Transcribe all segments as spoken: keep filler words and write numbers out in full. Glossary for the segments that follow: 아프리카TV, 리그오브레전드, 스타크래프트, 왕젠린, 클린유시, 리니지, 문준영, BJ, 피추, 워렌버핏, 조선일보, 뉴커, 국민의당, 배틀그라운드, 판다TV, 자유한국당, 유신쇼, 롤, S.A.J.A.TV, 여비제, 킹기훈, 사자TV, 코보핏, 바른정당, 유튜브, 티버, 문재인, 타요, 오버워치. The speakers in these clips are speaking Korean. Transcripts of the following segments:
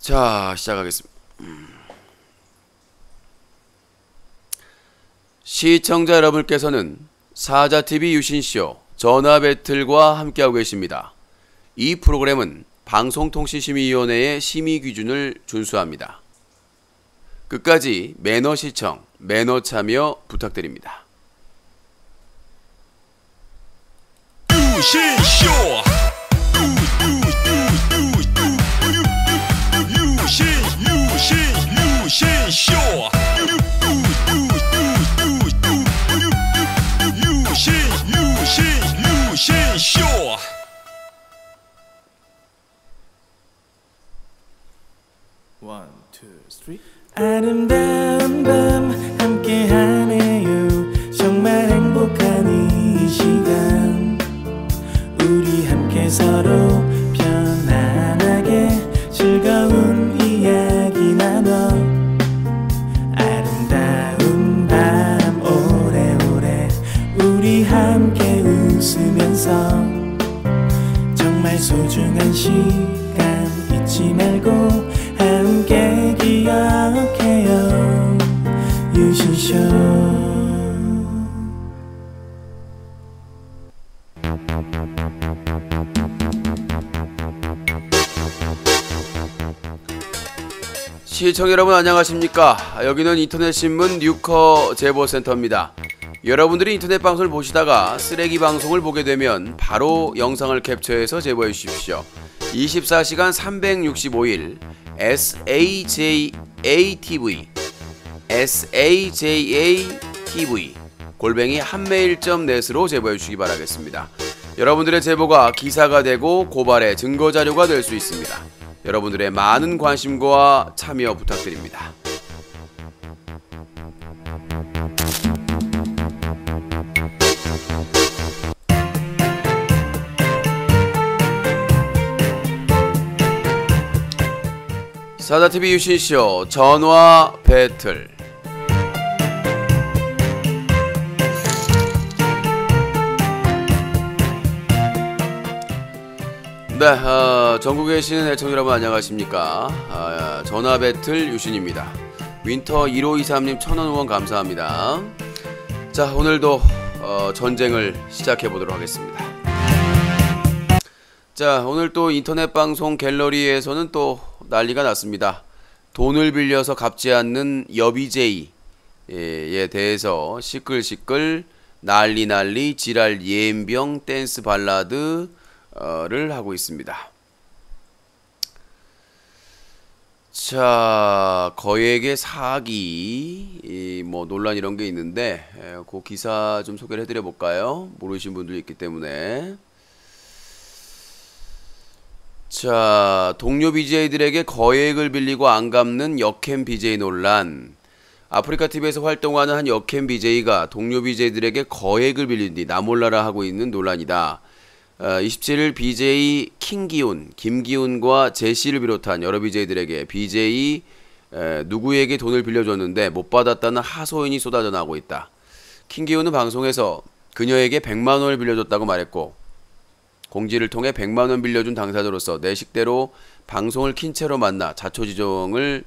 자, 시작하겠습니다. 시청자 여러분께서는 사자티비 유신쇼 전화배틀과 함께하고 계십니다. 이 프로그램은 방송통신심의위원회의 심의 기준을 준수합니다. 끝까지 매너 시청, 매너 참여 부탁드립니다. 유신쇼! 유신, 유신, 유신쇼! 유신, 유신, 유신쇼! 원, 투, 쓰리. 아름다운 밤 함께하네요. 정말 행복한 이 시간 우리 함께 서로 편안하게 즐거운 이야기 나눠 아름다운 밤 오래오래 우리 함께 웃으면서 정말 소중한 시간 잊지 말고 함께 기억해요. 유신쇼. 시청자 여러분 안녕하십니까? 여기는 인터넷신문 뉴커 제보센터입니다. 여러분들이 인터넷 방송을 보시다가 쓰레기 방송을 보게 되면 바로 영상을 캡처해서 제보해 주십시오. 이십사 시간 삼백육십오 일 에스 에이 제이 에이 티비 에스 에이 제이 에이 티비 골뱅이 핫메일 닷 넷으로 제보해 주시기 바라겠습니다. 여러분들의 제보가 기사가 되고 고발의 증거자료가 될 수 있습니다. 여러분들의 많은 관심과 참여 부탁드립니다. 사자티비 유신쇼 전화 배틀. 네, 어, 전국에 계시는 애청자 여러분 안녕하십니까? 어, 전화 배틀 유신입니다. 윈터 일오이삼 님 천 원 후원 감사합니다. 자, 오늘도 어, 전쟁을 시작해 보도록 하겠습니다. 자, 오늘 또 인터넷 방송 갤러리에서는 또 난리가 났습니다. 돈을 빌려서 갚지 않는 여비제이에 대해서 시끌시끌 난리 난리 지랄 예인병 댄스 발라드를 하고 있습니다. 자, 거액의 사기 뭐 논란 이런 게 있는데 그 기사 좀 소개를 해드려 볼까요? 모르신 분들이 있기 때문에. 자, 동료 비제이들에게 거액을 빌리고 안 갚는 여캠 비제이 논란. 아프리카티비에서 활동하는 한 여캠 비제이가 동료 비제이들에게 거액을 빌린 뒤 나몰라라 하고 있는 논란이다. 어, 이십칠 일 비제이 킹기훈, 김기훈과 제시를 비롯한 여러 비제이들에게 비제이 에, 누구에게 돈을 빌려줬는데 못 받았다는 하소연이 쏟아져 나오고 있다. 킹기훈은 방송에서 그녀에게 백만 원을 빌려줬다고 말했고 공지를 통해 백만 원 빌려준 당사자로서 내 식대로 방송을 킨 채로 만나 자초지종을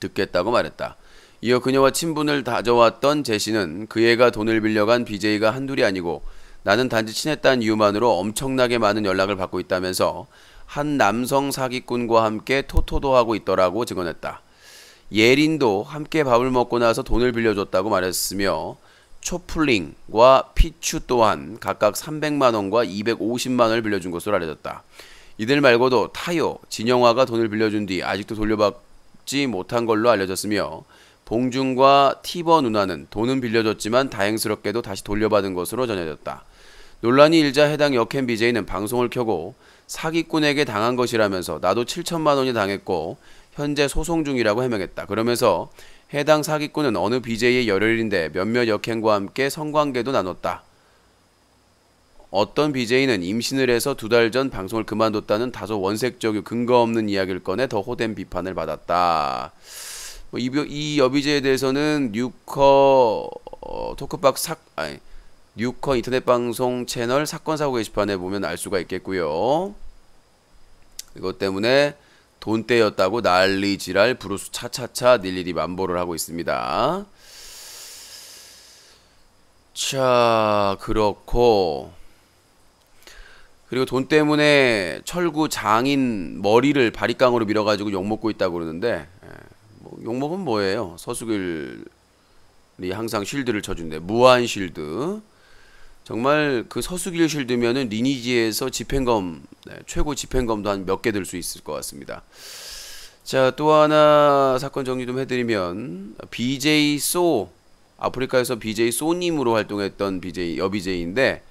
듣겠다고 말했다. 이어 그녀와 친분을 다져왔던 제시는 그애가 돈을 빌려간 비제이가 한둘이 아니고 나는 단지 친했다는 이유만으로 엄청나게 많은 연락을 받고 있다면서 한 남성 사기꾼과 함께 토토도 하고 있더라고 증언했다. 예린도 함께 밥을 먹고 나서 돈을 빌려줬다고 말했으며 초플링과 피추 또한 각각 삼백만 원과 이백오십만 원을 빌려준 것으로 알려졌다. 이들 말고도 타요, 진영화가 돈을 빌려준 뒤 아직도 돌려받지 못한 걸로 알려졌으며 봉준과 티버 누나는 돈은 빌려줬지만 다행스럽게도 다시 돌려받은 것으로 전해졌다. 논란이 일자 해당 여캠 비제이는 방송을 켜고 사기꾼에게 당한 것이라면서 나도 칠천만 원이 당했고 현재 소송 중이라고 해명했다. 그러면서 해당 사기꾼은 어느 비제이의 열혈인데 몇몇 여캠과 함께 성관계도 나눴다. 어떤 비제이는 임신을 해서 두 달 전 방송을 그만뒀다는 다소 원색적이고 근거 없는 이야기를 꺼내 더 호된 비판을 받았다. 이, 이 여비제에 대해서는 뉴커 어, 토크박 사, 아니, 뉴커 인터넷 방송 채널 사건 사고 게시판에 보면 알 수가 있겠고요. 이것 때문에 돈떼였다고 난리 지랄 브루스 차차차 일일이 만보를 하고 있습니다. 자, 그렇고 그리고 돈 때문에 철구 장인 머리를 바리깡으로 밀어가지고 욕먹고 있다고 그러는데, 뭐 욕먹은 뭐예요? 서수길이 항상 쉴드를 쳐준대. 무한 쉴드. 정말 그 서수길 쉴드면은 리니지에서 집행검, 네, 최고 집행검도 한 몇 개 들 수 있을 것 같습니다. 자, 또 하나 사건 정리 좀 해드리면, 비제이 소, 아프리카에서 비제이 소님으로 활동했던 비제이, 여비제이인데,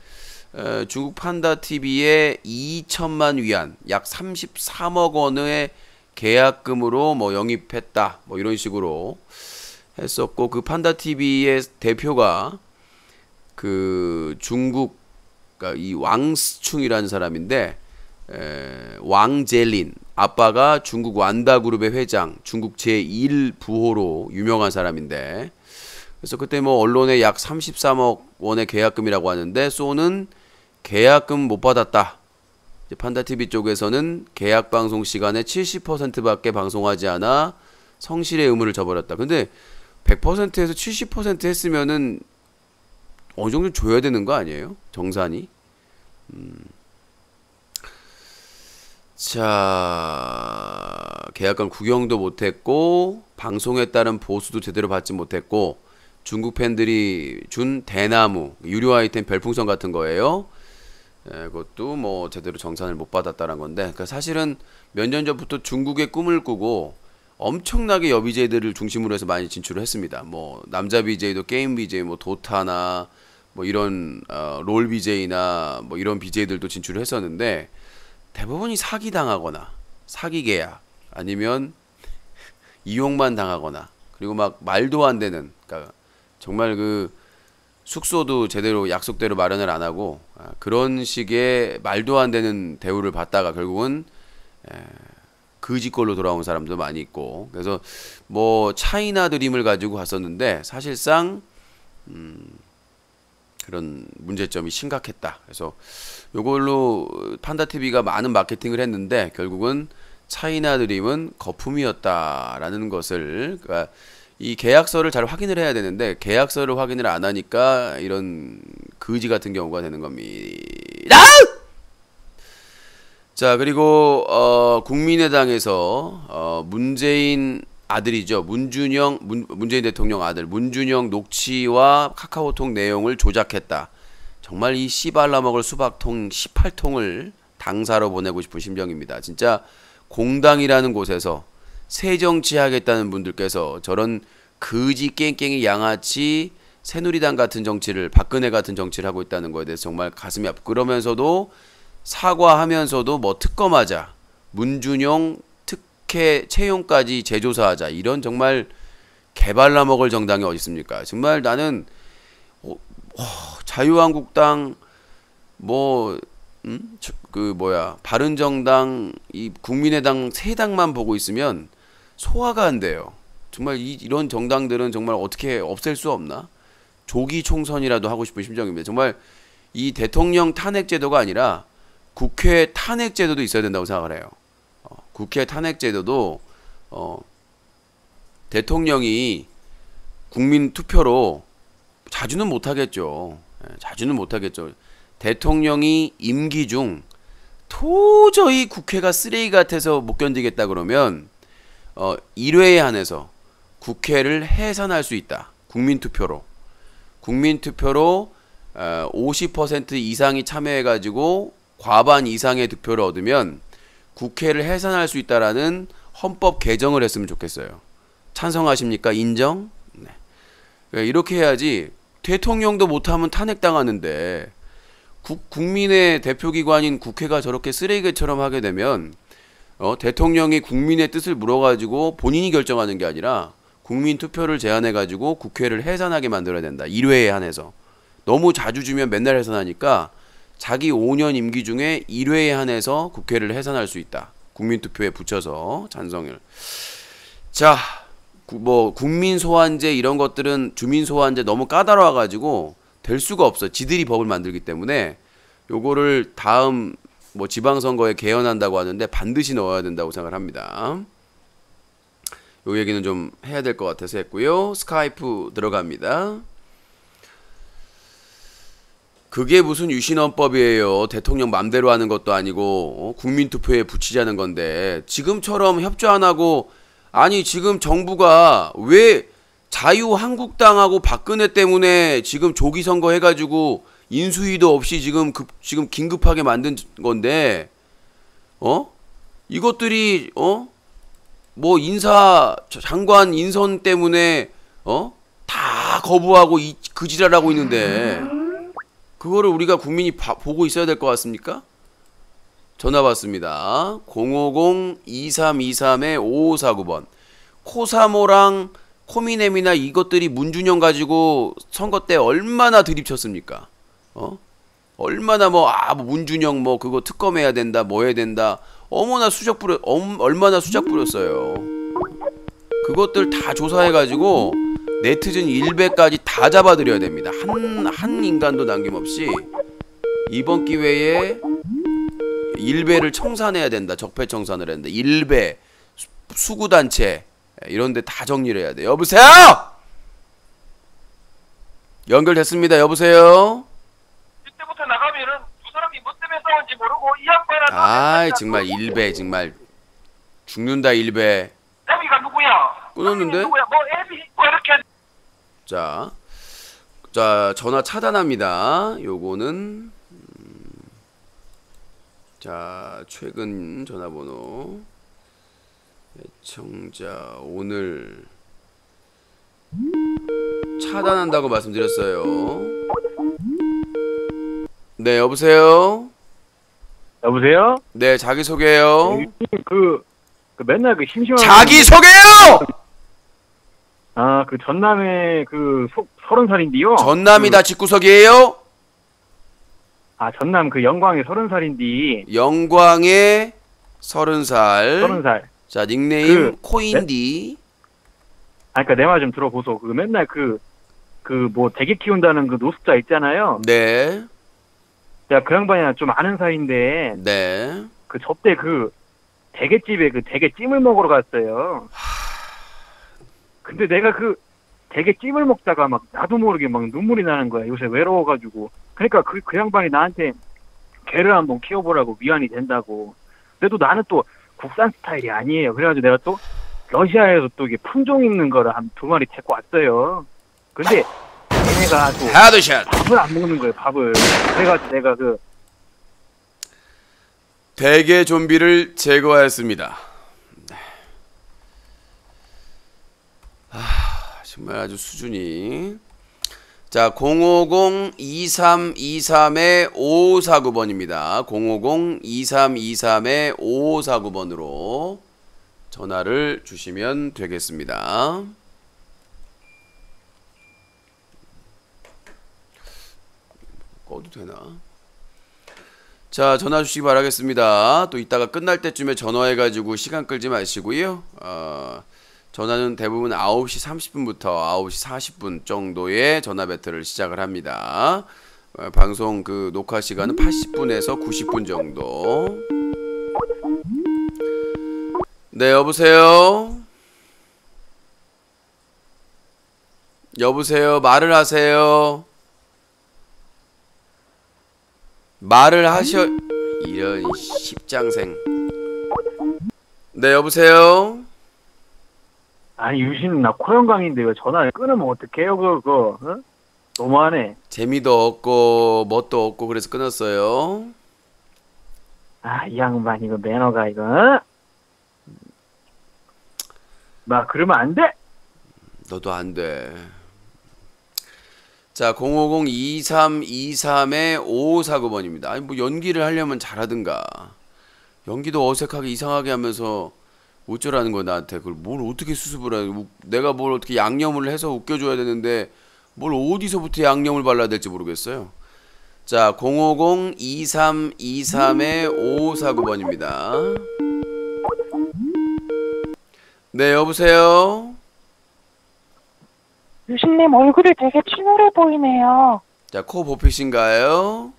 어, 중국 판다티비에 이천만 위안, 약 삼십삼억 원의 계약금으로 뭐 영입했다, 뭐 이런 식으로 했었고, 그 판다티비의 대표가 그 중국, 그러니까 이 왕스충이라는 사람인데, 에, 왕젠린, 아빠가 중국 완다그룹의 회장, 중국 제일 부호로 유명한 사람인데, 그래서 그때 뭐 언론에 약 삼십삼억 원의 계약금이라고 하는데, 소는 계약금 못 받았다. 이제 판다티비 쪽에서는 계약 방송 시간의 칠십 퍼센트밖에 방송하지 않아 성실의 의무를 저버렸다. 근데 백 퍼센트에서 칠십 퍼센트 했으면은 어느 정도 줘야 되는 거 아니에요? 정산이? 음. 자, 계약금 구경도 못했고, 방송에 따른 보수도 제대로 받지 못했고, 중국 팬들이 준 대나무, 유료 아이템 별풍선 같은 거예요. 예, 그것도 뭐 제대로 정산을 못 받았다는 건데, 그러니까 사실은 몇 년 전부터 중국의 꿈을 꾸고 엄청나게 여비제이들을 중심으로 해서 많이 진출을 했습니다. 뭐 남자 비제이도 게임 비제이, 뭐 도타나 뭐 이런 어, 롤 비제이나 뭐 이런 비제이들도 진출을 했었는데, 대부분이 사기 당하거나 사기 계약 아니면 이용만 당하거나, 그리고 막 말도 안 되는, 그러니까 정말 그 숙소도 제대로 약속대로 마련을 안 하고, 아, 그런 식의 말도 안 되는 대우를 받다가 결국은 에, 그지꼴로 돌아온 사람도 많이 있고, 그래서 뭐 차이나 드림을 가지고 갔었는데 사실상 음, 그런 문제점이 심각했다. 그래서 요걸로 판다티비가 많은 마케팅을 했는데 결국은 차이나 드림은 거품이었다라는 것을, 그러니까 이 계약서를 잘 확인을 해야 되는데 계약서를 확인을 안 하니까 이런 거지 같은 경우가 되는 겁니다. 자, 그리고 어, 국민의당에서 어, 문재인 아들이죠, 문준영, 문, 문재인 대통령 아들 문준영 녹취와 카카오톡 내용을 조작했다. 정말 이 씨발라먹을 수박통 십팔 통을 당사로 보내고 싶은 심정입니다. 진짜 공당이라는 곳에서 새정치 하겠다는 분들께서 저런 거지 깽깽이 양아치 새누리당 같은 정치를, 박근혜 같은 정치를 하고 있다는 거에 대해서 정말 가슴이 아프고, 그러면서도 사과하면서도 뭐 특검하자, 문준용 특혜 채용까지 재조사하자, 이런 정말 개발라먹을 정당이 어디 있습니까? 정말 나는 어, 어, 자유한국당 뭐 음? 그 뭐야 바른정당, 이 국민의당 세 당만 보고 있으면 소화가 안 돼요. 정말 이, 이런 정당들은 정말 어떻게 없앨 수 없나? 조기 총선이라도 하고 싶은 심정입니다. 정말 이 대통령 탄핵 제도가 아니라 국회 탄핵 제도도 있어야 된다고 생각을 해요. 어, 국회 탄핵 제도도 어, 대통령이 국민 투표로 자주는 못하겠죠. 예, 자주는 못하겠죠. 대통령이 임기 중 도저히 국회가 쓰레기 같아서 못 견디겠다 그러면 어, 일 회에 한해서 국회를 해산할 수 있다. 국민투표로. 국민투표로 어, 오십 퍼센트 이상이 참여해가지고 과반 이상의 득표를 얻으면 국회를 해산할 수 있다라는 헌법 개정을 했으면 좋겠어요. 찬성하십니까? 인정? 네. 그러니까 이렇게 해야지 대통령도 못하면 탄핵당하는데 국민의 대표기관인 국회가 저렇게 쓰레기처럼 하게 되면 어, 대통령이 국민의 뜻을 물어가지고 본인이 결정하는 게 아니라 국민투표를 제안해가지고 국회를 해산하게 만들어야 된다. 일 회에 한해서. 너무 자주 주면 맨날 해산하니까 자기 오 년 임기 중에 일 회에 한해서 국회를 해산할 수 있다. 국민투표에 붙여서 찬성을. 자, 구, 뭐 국민소환제 이런 것들은 주민소환제 너무 까다로워가지고 될 수가 없어. 지들이 법을 만들기 때문에 요거를 다음 뭐 지방선거에 개헌한다고 하는데 반드시 넣어야 된다고 생각을 합니다. 요 얘기는 좀 해야 될 것 같아서 했고요. 스카이프 들어갑니다. 그게 무슨 유신헌법이에요. 대통령 맘대로 하는 것도 아니고 국민투표에 붙이자는 건데, 지금처럼 협조 안 하고, 아니 지금 정부가 왜 자유한국당하고 박근혜 때문에 지금 조기선거 해가지고 인수위도 없이 지금 급, 지금 긴급하게 만든 건데, 어? 이것들이 어? 뭐 인사 장관 인선 때문에 어? 다 거부하고 이 그지랄하고 있는데 그거를 우리가 국민이 바, 보고 있어야 될 것 같습니까? 전화 받습니다. 공오공 이삼이삼에 오오사구 번. 코사모랑 코미넴이나 이것들이 문준영 가지고 선거 때 얼마나 드립쳤습니까? 어? 얼마나 뭐, 아, 문준영 뭐 그거 특검해야 된다, 뭐 해야 된다. 어머나 수작 부려, 엄, 얼마나 수작 부렸어요. 그것들 다 조사해가지고 네티즌 일배까지 다 잡아들여야 됩니다. 한, 한 인간도 남김없이 이번 기회에 일배를 청산해야 된다. 적폐 청산을 했는데 일배, 수, 수구단체 이런데 다 정리를 해야 돼. 여보세요? 연결됐습니다. 여보세요? 그때부터 나가면은 두 사람이 뭐 때문에 싸운지 모르고 이 양반한테 아이 정말 일배 정말 죽는다 일배. 애비가 누구야? 끊었는데? 누구야? 뭐 애비 있고 이렇게. 자, 자 전화 차단합니다. 요거는 음, 자 최근 전화번호. 애청자 오늘 차단한다고 말씀드렸어요. 네, 여보세요. 여보세요. 네, 자기 소개요. 그, 그 맨날 그 심심한 자기 소개요. 아, 그 전남의 그 서른 살인데요. 전남이다 그, 집구석이에요. 아, 전남 그 영광의 서른 살인데. 영광의 서른 살. 서른 살. 자, 닉네임 그, 코인디. 아, 그러니까 내 말 좀 들어보소. 그 맨날 그 그 뭐 대게 키운다는 그 노숙자 있잖아요. 네. 야, 그 양반이랑 좀 아는 사이인데. 네. 그 접대 그 대게집에 그 대게찜을 먹으러 갔어요. 하... 근데 내가 그 대게찜을 먹다가 막 나도 모르게 막 눈물이 나는 거야. 요새 외로워가지고. 그러니까 그 그 양반이 나한테 개를 한번 키워보라고 위안이 된다고. 근데 또 나는 또 국산 스타일이 아니에요. 그래가지고 내가 또 러시아에서 또 이게 품종 있는 거를 한 두 마리 데리고 왔어요. 근데 얘네가 또 밥을 안 먹는 거예요. 밥을. 그래가지고 내가 그 대게 좀비를 제거하였습니다. 아, 정말 아주 수준이. 자, 공오공 이삼이삼에 오오사구 번입니다. 공오공 이삼이삼에 오오사구 번으로 전화를 주시면 되겠습니다. 꺼도 되나? 자, 전화 주시기 바라겠습니다. 또 이따가 끝날 때쯤에 전화해가지고 시간 끌지 마시고요. 어... 전화는 대부분 아홉 시 삼십 분부터 아홉 시 사십 분 정도에 전화 배틀을 시작을 합니다. 방송 그 녹화 시간은 팔십 분에서 구십 분 정도. 네, 여보세요? 여보세요? 말을 하세요? 말을 하셔... 이런 십장생. 네, 여보세요? 아니 유신 나 코영강인데 왜 전화를 끊으면 어떡해요 그거. 어? 너무하네. 재미도 없고 멋도 없고 그래서 끊었어요. 아, 이 양반 이거 매너가 이거. 막 그러면 안 돼. 너도 안 돼. 자, 공오공 이삼이삼에 오오사구 번입니다. 아니 뭐 연기를 하려면 잘하든가. 연기도 어색하게 이상하게 하면서 어쩌라는 거야 나한테. 그걸 뭘 어떻게 수습을 해. 내가 뭘 어떻게 양념을 해서 웃겨줘야 되는데 뭘 어디서부터 양념을 발라야 될지 모르겠어요. 자, 공오공 이삼이삼에 오오사구 번입니다 네, 여보세요? 유신님 얼굴이 되게 침울해 보이네요. 자, 코보핏인가요?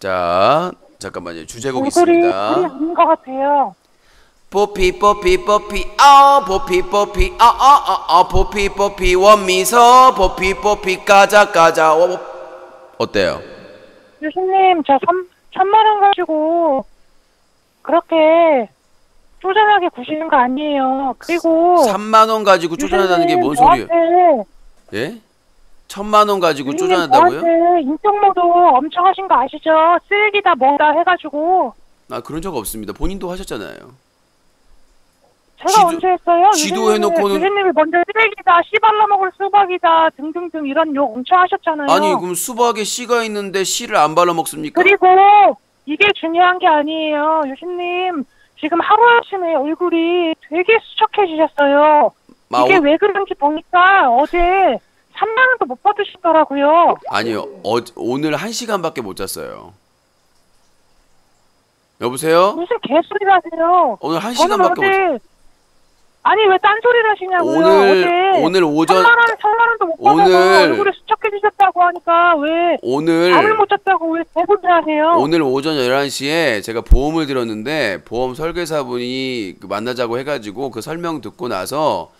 자, 잠깐만요. 주제곡 있습니다. 우리 아닌 것 같아요. 뽀피 뽀피 뽀피 아 뽀피 뽀피 아아아 뽀피 뽀피 원미서 뽀피 뽀피 까자 까자. 어때요? 유신님 저 천만 원 가지고 그렇게 쪼잔하게 구시는 거 아니에요. 그리고 삼만 원 가지고 쪼잔하다는 게 뭔 소리예요? 예? 천만 원 가지고 쪼잔하다고요? 인적모도 엄청 하신 거 아시죠? 쓰레기다 뭐다 해가지고. 아 그런 적 없습니다. 본인도 하셨잖아요. 제가 지도, 언제 했어요? 지도해놓고는 유신님이 먼저 쓰레기다, 씨 발라먹을 수박이다 등등등 이런 욕 엄청 하셨잖아요. 아니 그럼 수박에 씨가 있는데 씨를 안 발라먹습니까? 그리고 이게 중요한 게 아니에요. 유신님 지금 하루아침에 얼굴이 되게 수척해지셨어요. 마오... 이게 왜 그런지 보니까 어제 삼만 원도 못 받으시더라고요. 아니요. 어, 오늘 한 시간밖에 못 잤어요. 여보세요? 무슨 개소리를 하세요. 오늘 한 시간밖에 어제... 못 잤어요. 아니 왜 딴소리를 하시냐고요. 오늘, 어제 오늘 오전 천만 원도 못 받아서 얼굴이 수척해지셨다고 하니까 왜 오늘 잠을 못 잤다고 왜 대본을 하세요. 오늘 오전 열한 시에 제가 보험을 들었는데 보험 설계사분이 만나자고 해가지고 그 설명 듣고 나서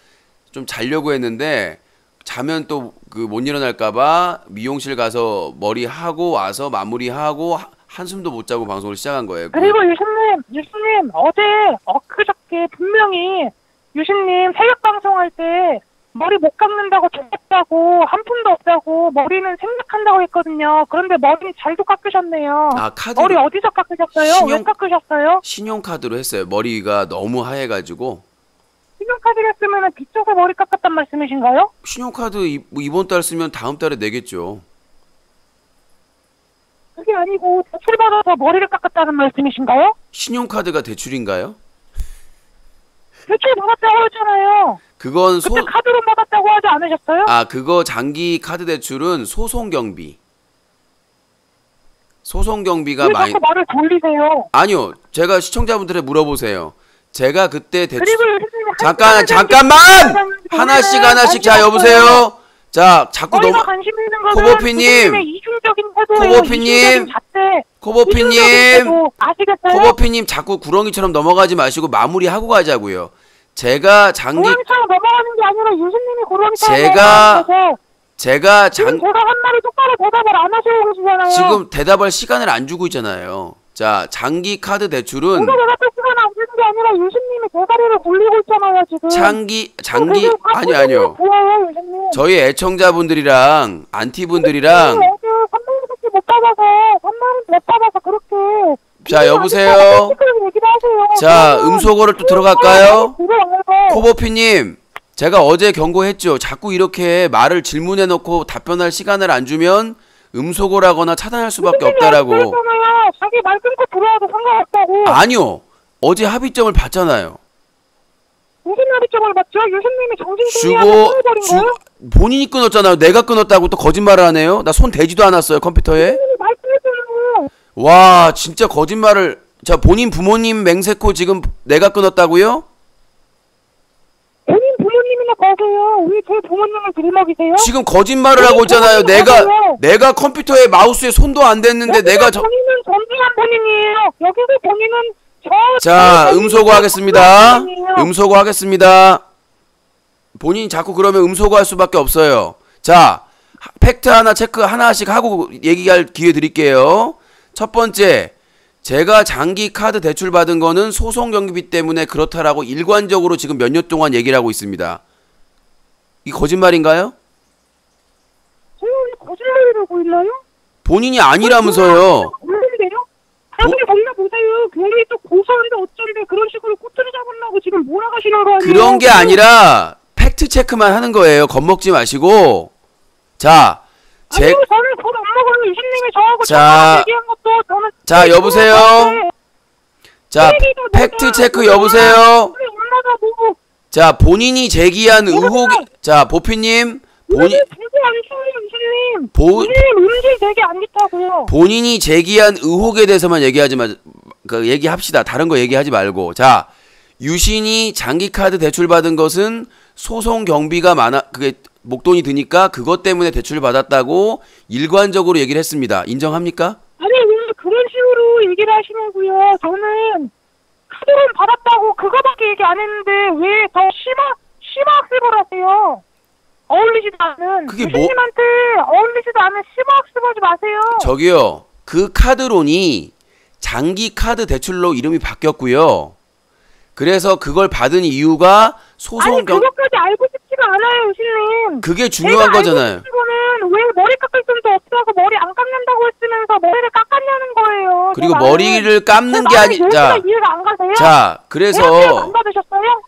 좀 자려고 했는데 자면 또 그 못 일어날까봐 미용실 가서 머리하고 와서 마무리하고 하, 한숨도 못 자고 방송을 시작한 거예요. 그리고 유신님, 유신님 어제 엊그저께 분명히 유신님 새벽 방송할 때 머리 못 깎는다고 좋겠다고 한 푼도 없다고 머리는 생략한다고 했거든요. 그런데 머리 잘도 깎으셨네요. 아, 카드 머리 어디서 깎으셨어요? 신용... 왜 깎으셨어요? 신용카드로 했어요. 머리가 너무 하얘가지고. 신용카드를 쓰면 빚져서 머리 깎았단 말씀이신가요? 신용카드 이, 뭐 이번 달 쓰면 다음 달에 내겠죠. 그게 아니고 대출 받아서 머리를 깎았다는 말씀이신가요? 신용카드가 대출인가요? 대출 받았다고 했잖아요. 그건 소... 그때 카드로 받았다고 하지 않으셨어요? 아 그거 장기 카드 대출은 소송 경비. 소송 경비가 왜 많이. 왜 자꾸 말을 돌리세요? 아니요, 제가 시청자분들에 물어보세요. 제가 그때 대출. 잠깐 잠깐만 하나씩 하나씩 자 여보세요. 자 자꾸 너무 코보핏님 코보핏님 코보핏님 코보핏님 자꾸 구렁이처럼 넘어가지 마시고 마무리하고 가자고요. 제가 장기 구렁이처럼 넘어가는 게 아니라 유신님이 구렁이처럼 제가 제가 장 지금 제가 한 말이 똑바로 대답을 안 하시고 계시잖아요. 지금 대답할 시간을 안 주고 있잖아요. 자 장기 카드 대출은 게 아니라 유신님이 대가리를 굴리고 있잖아요 지금. 장기 장기 아니 아니요. 좋아요, 저희 애청자분들이랑 안티분들이랑. 삼만 원밖에 못 받아서 삼만 원 못 받아서 그렇게. 자 여보세요. 자 음소거를 또 들어갈까요? 코보피님 제가 어제 경고했죠. 자꾸 이렇게 말을 질문해놓고 답변할 시간을 안 주면 음소거라거나 차단할 수밖에 없다라고. 자기 말 끊고 들어와도 상관없다고. 아니요. 어제 합의점을 봤잖아요. 무슨 합의점을 봤죠? 유신님이 정신승리하고 끊어버린 거예요? 본인이 끊었잖아요. 내가 끊었다고 또 거짓말을 하네요. 나 손 대지도 않았어요. 컴퓨터에. 유신님이 말씀했잖아요. 와 진짜 거짓말을. 자 본인 부모님 맹세코 지금 내가 끊었다고요? 본인 부모님이나 거세요. 왜 제 부모님을 들먹이세요? 지금 거짓말을 하고 있잖아요. 내가 거세요. 내가 컴퓨터에 마우스에 손도 안 댔는데 내가 저. 본인은 전쟁한 본인이에요. 여기서 본인은. 자 음소거 하겠습니다. 음소거 하겠습니다. 본인이 자꾸 그러면 음소거 할 수밖에 없어요. 자 팩트 하나 체크 하나씩 하고 얘기할 기회 드릴게요. 첫 번째 제가 장기 카드 대출 받은 거는 소송 경비 때문에 그렇다라고 일관적으로 지금 몇 년 동안 얘기를 하고 있습니다. 이 거짓말인가요? 거짓말이라고 있나요? 본인이 아니라면서요. 아무리 겁나 보세요. 괜히 또 고소한데 어쩌리래 그런 식으로 꼬투리 잡으려고 지금 몰아가시는 거 아니에요? 그런 게 아니라 팩트 체크만 하는 거예요. 겁먹지 마시고. 자, 제 아니, 저는 돈 안 먹어요. 유신님이 저하고 저하고 얘기한 것도 저는 자 여보세요. 자 팩트 체크 여보세요. 자 본인이 제기한 의혹. 자 보피님. 본인 보... 본인이 제기한 의혹에 대해서만 얘기하지 마, 그 얘기합시다. 다른 거 얘기하지 말고. 자, 유신이 장기 카드 대출 받은 것은 소송 경비가 많아, 그게 목돈이 드니까 그것 때문에 대출 받았다고 일관적으로 얘기를 했습니다. 인정합니까? 아니, 그런 식으로 얘기를 하시냐고요. 저는 카드를 받았다고 그거밖에 얘기 안 했는데 왜 더 심화, 심화학습을 하세요? 어울리지도 않은. 그게 뭐? 교수님한테 어울리지도 않은 심화학습하지 마세요. 저기요. 그 카드론이 장기 카드 대출로 이름이 바뀌었고요. 그래서 그걸 받은 이유가 소송 아니, 경... 그것까지 알고 싶지가 않아요, 신님. 그게 중요한 거잖아요. 이거는 왜 머리 깎을 돈도 없다고 머리 안 깎는다고 했으면서 머리를 깎았냐는 거예요. 그리고 머리를 깎는 게 아니. 자, 이해가 안 가세요? 자, 그래서 안 받으셨어요?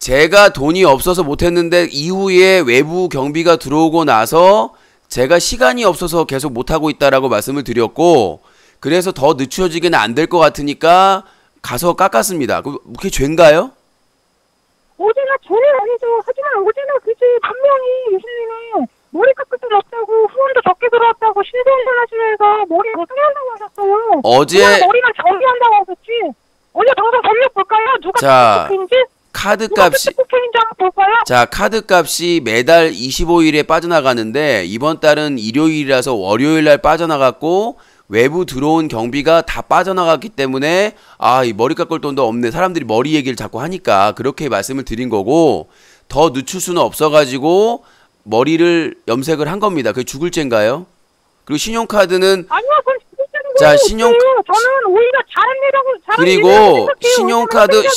제가 돈이 없어서 못했는데 이후에 외부 경비가 들어오고 나서 제가 시간이 없어서 계속 못하고 있다라고 말씀을 드렸고, 그래서 더 늦춰지게는 안 될 것 같으니까. 가서 깎았습니다. 그게 죄인가요? 오제나 죄는 아니죠. 하지만 오제나 그지 분명히 유신님이 머리 깎을 돈 없다고 후원도 적게 들어왔다고 신세운전 하시면서 머리 어떻게 한다고 하셨어요. 어제 머리만 정리한다고 하셨지. 어제 방송 전력 볼까요? 누가 특국회인지? 카드값이 특국회인지 한번 볼까요? 자, 카드값이 매달 이십오일에 빠져나가는데 이번 달은 일요일이라서 월요일날 빠져나갔고 외부 들어온 경비가 다 빠져나갔기 때문에 아, 이 머리 깎을 돈도 없네. 사람들이 머리 얘기를 자꾸 하니까 그렇게 말씀을 드린 거고 더 늦출 수는 없어가지고 머리를 염색을 한 겁니다. 그게 죽을 죄인가요? 그리고 신용카드는 아니요, 그건 죽을 죄는 자, 신용 없어요. 저는 오히려 잘한 일이라고 잘한 그리고 신용카드 시...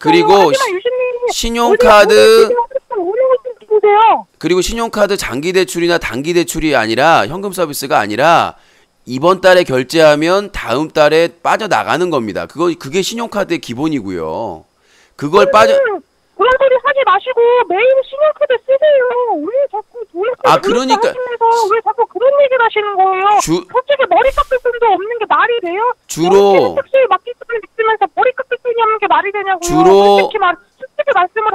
그리고 신용카드 그리고 신용카드 장기대출이나 단기대출이 아니라 현금 서비스가 아니라 이번 달에 결제하면 다음 달에 빠져나가는 겁니다. 그거, 그게 신용카드의 기본이고요. 그걸 아니, 빠져... 그런 소리 하지 마시고 매일 신용카드 쓰세요. 왜 자꾸 돈을 아, 그러니까... 하시면서 왜 자꾸 그런 얘기를 하시는 거예요? 주... 솔직히 머리 깎을 돈도 없는 게 말이 돼요? 주로... 택시에 맡길 돈을 있으면서 머리 깎을 돈이 없는 게 말이 되냐고요? 주로...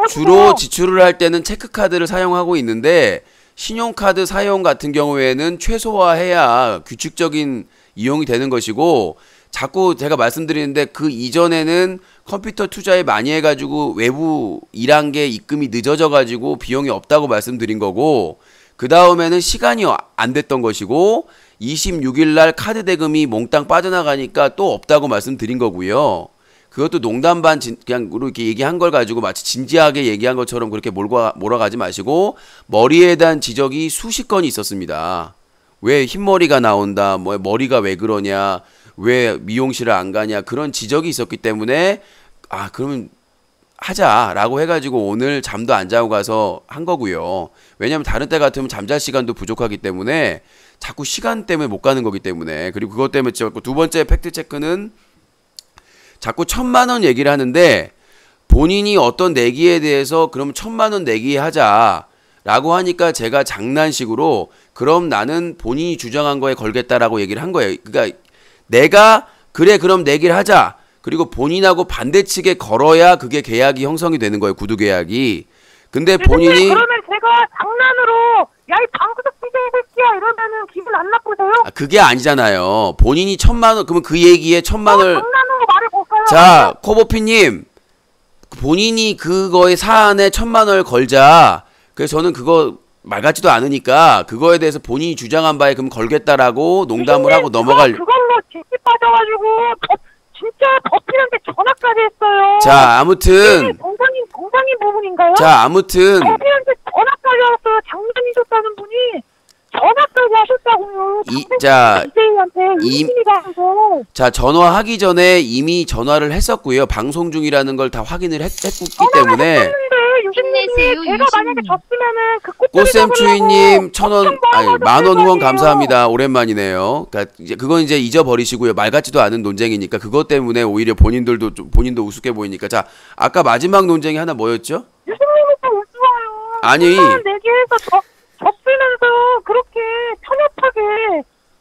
주로 지출을 할 때는 체크카드를 사용하고 있는데 신용카드 사용 같은 경우에는 최소화해야 규칙적인 이용이 되는 것이고 자꾸 제가 말씀드리는데 그 이전에는 컴퓨터 투자에 많이 해가지고 외부 일한 게 입금이 늦어져가지고 비용이 없다고 말씀드린 거고 그 다음에는 시간이 안 됐던 것이고 이십육일날 카드 대금이 몽땅 빠져나가니까 또 없다고 말씀드린 거고요. 그것도 농담 반 진, 그냥 이렇게 얘기한 걸 가지고 마치 진지하게 얘기한 것처럼 그렇게 몰고 몰아가지 마시고 머리에 대한 지적이 수십 건이 있었습니다. 왜 흰머리가 나온다, 뭐 머리가 왜 그러냐, 왜 미용실을 안 가냐 그런 지적이 있었기 때문에 아 그러면 하자라고 해가지고 오늘 잠도 안 자고 가서 한 거고요. 왜냐면 다른 때 같으면 잠잘 시간도 부족하기 때문에 자꾸 시간 때문에 못 가는 거기 때문에 그리고 그것 때문에 찍었고 두 번째 팩트 체크는. 자꾸 천만 원 얘기를 하는데 본인이 어떤 내기에 대해서 그럼 천만 원 내기 하자라고 하니까 제가 장난식으로 그럼 나는 본인이 주장한 거에 걸겠다라고 얘기를 한 거예요. 그러니까 내가 그래 그럼 내기를 하자. 그리고 본인하고 반대측에 걸어야 그게 계약이 형성이 되는 거예요. 구두 계약이. 근데 본인이 그러면 제가 장난으로 야, 이 방구석 비대이 새끼야 이러면은 기분 안 나쁘세요? 아, 그게 아니잖아요. 본인이 천만 원 그러면 그 얘기에 천만 원을 어, 자, 코보핏님 본인이 그거의 사안에 천만 원을 걸자. 그래서 저는 그거 말 같지도 않으니까 그거에 대해서 본인이 주장한 바에 그럼 걸겠다라고 농담을 하고 넘어갈. 그걸로 진짜 빠져가지고 더, 진짜 버피는데 전화까지 했어요. 자, 아무튼. 정상인 정상인 부분인가요? 자, 아무튼. 버피는데 전화까지 왔어요. 장난이셨다는 분이. 전화까지 하셨다고요. 이, 자, 이, 자, 전화하기 전에 이미 전화를 했었고요. 방송 중이라는 걸 다 확인을 했, 했기 때문에. 유신님이 제가 만약에 졌으면은 그 꽃샘 주인님 천 원, 아니 만 원 후원 감사합니다. 오랜만이네요. 그러니까 이제 그건 이제 잊어버리시고요. 말 같지도 않은 논쟁이니까 그것 때문에 오히려 본인들도 좀, 본인도 우습게 보이니까. 자, 아까 마지막 논쟁이 하나 뭐였죠? 유신님이 또 우스워요. 아니. 접으면서 그렇게 편협하게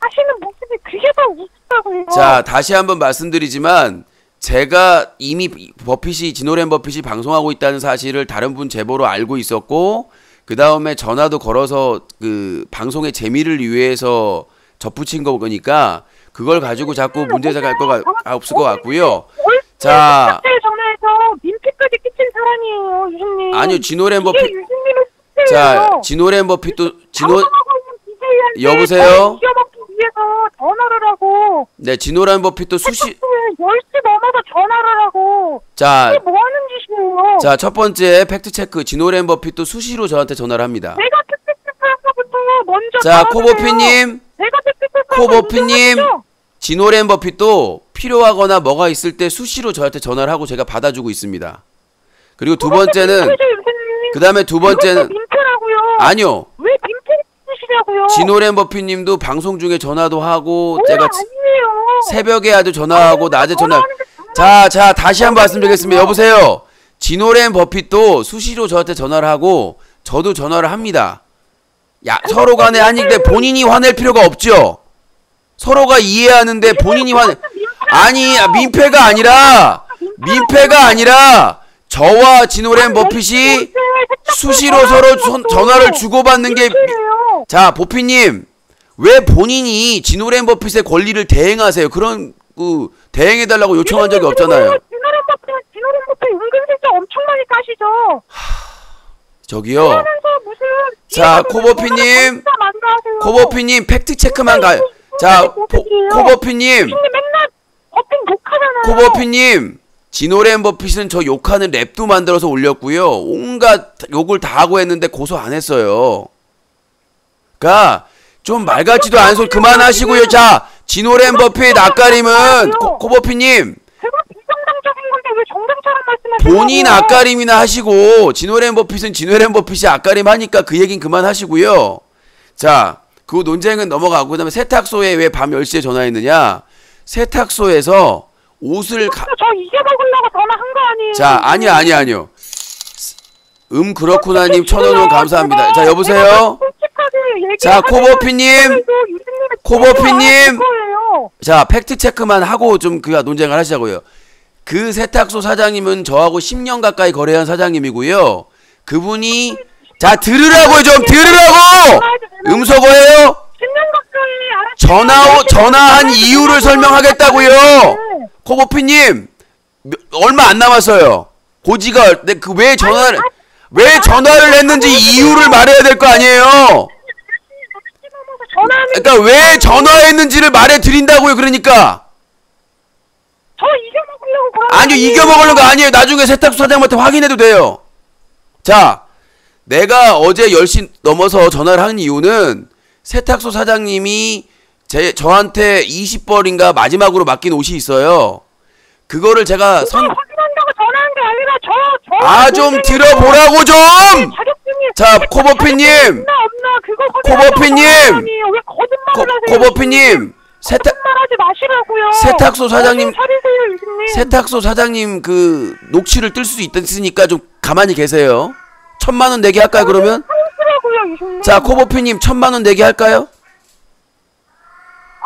하시는 모습이 그게 더 웃기다고요. 자, 다시 한번 말씀드리지만 제가 이미 버핏이 진오랜 버핏이 방송하고 있다는 사실을 다른 분 제보로 알고 있었고 그 다음에 전화도 걸어서 그 방송의 재미를 위해서 접붙인 거니까 그걸 가지고 자꾸 문제가 갈 거가 없을 것 같고요. 자, 전화해서 민폐까지 끼친 사람이에요, 유신님. 아니요, 진오랜 버핏. 자, 진오랜버핏도 진오 여보세요. 거기에서 전화를 하고. 네, 진호라는 버핏도 수시. 열 시 넘어서 전화를 하고. 자, 이게 뭐 하는 짓이에요? 자, 첫 번째 팩트 체크. 진호라는 버핏도 수시로 저한테 전화를 합니다. 내가 팩트 체크부터 먼저. 자, 코보핏님. 내가 팩트 체크. 코보핏님. 진호라는 버핏도 필요하거나 뭐가 있을 때 수시로 저한테 전화를 하고 제가 받아주고 있습니다. 그리고 두 번째는. 그 다음에 두 번째는. 아니요. 왜 빈틈 쓰시냐고요? 진호랜버피님도 방송 중에 전화도 하고 제가 아니에요. 새벽에 아주 전화하고 아니, 낮에 전화. 자, 자 다시 한번 말씀드리겠습니다. 여보세요. 진호랜버핏도 수시로 저한테 전화를 하고 저도 전화를 합니다. 야 아니, 서로 간에 아닌데 본인이 화낼 필요가 없죠. 서로가 이해하는데 본인이 화내. 아니 민폐가 아니라 민폐가 아니라 저와 진호랜버핏이 수시로 서로 전, 전화를 주고받는 게. 자, 보피님. 왜 본인이 진호랜 버핏의 권리를 대행하세요? 그런, 그, 대행해달라고 요청한 적이 없잖아요. 진호랜 버핏은 진호랜 버핏 은근슬쩍 엄청 많이 까시죠? 하... 저기요. 무슨... 자, 코버피님. 코버피님, 팩트체크만 가요. 자, 코버피님. 코버피님. 진호랜 버핏은 저 욕하는 랩도 만들어서 올렸고요. 온갖 욕을 다 하고 했는데 고소 안 했어요. 그러니까 좀 말 같지도 않은 소리 그만하시고요. 자, 진호랜 버핏 아까림은 코버핏님. 제가 비정당적인 건데 왜 정당처럼 말씀하세요? 본인 아까림이나 하시고 진호랜 버핏은 진호랜 버핏이 아까림 하니까 그 얘긴 그만하시고요. 자, 그 논쟁은 넘어가고 그다음에 세탁소에 왜 밤 열 시에 전화했느냐? 세탁소에서 옷을 가... 저 이제 먹으려고 전화한 거 아니에요? 자, 아니요 아니요 아니요. 음 그렇구나님 천원원 감사합니다. 자, 여보세요. 자, 코버피님. 코버피님. 자, 팩트 체크만 하고 좀 그가 논쟁을 하시자고요. 그 세탁소 사장님은 저하고 십 년 가까이 거래한 사장님이고요. 그분이 자 들으라고요, 좀 들으라고. 음소거예요. 전화 전화한 이유를 설명하겠다고요. 코보핏님 얼마 안 남았어요. 고지가 그 왜 전화를 왜 전화를 했는지 이유를 말해야 될 거 아니에요. 그러니까 왜 전화했는지를 말해 드린다고요. 그러니까 저 이겨먹으려고 그런 거 아니요. 이겨먹으려고 아니에요. 나중에 세탁소 사장님한테 확인해도 돼요. 자, 내가 어제 열 시 넘어서 전화를 한 이유는 세탁소 사장님이 제, 저한테 이십 벌인가 마지막으로 맡긴 옷이 있어요. 그거를 제가 선... 확인한다고 전화한 게 아니라 저... 저 아, 좀 들어보라고 좀! 자격증이... 자, 코버피님! 코버피님! 왜 거짓말을 하세요? 코버피님! 세탁... 거짓말하지 마시라고요. 세탁소 사장님... 차리세요, 세탁소 사장님 그... 녹취를 뜰 수 있으니까 좀 가만히 계세요. 천만 원 내기 할까요, 그러면? 사주시라고요, 자, 코버피님 천만 원 내기 할까요?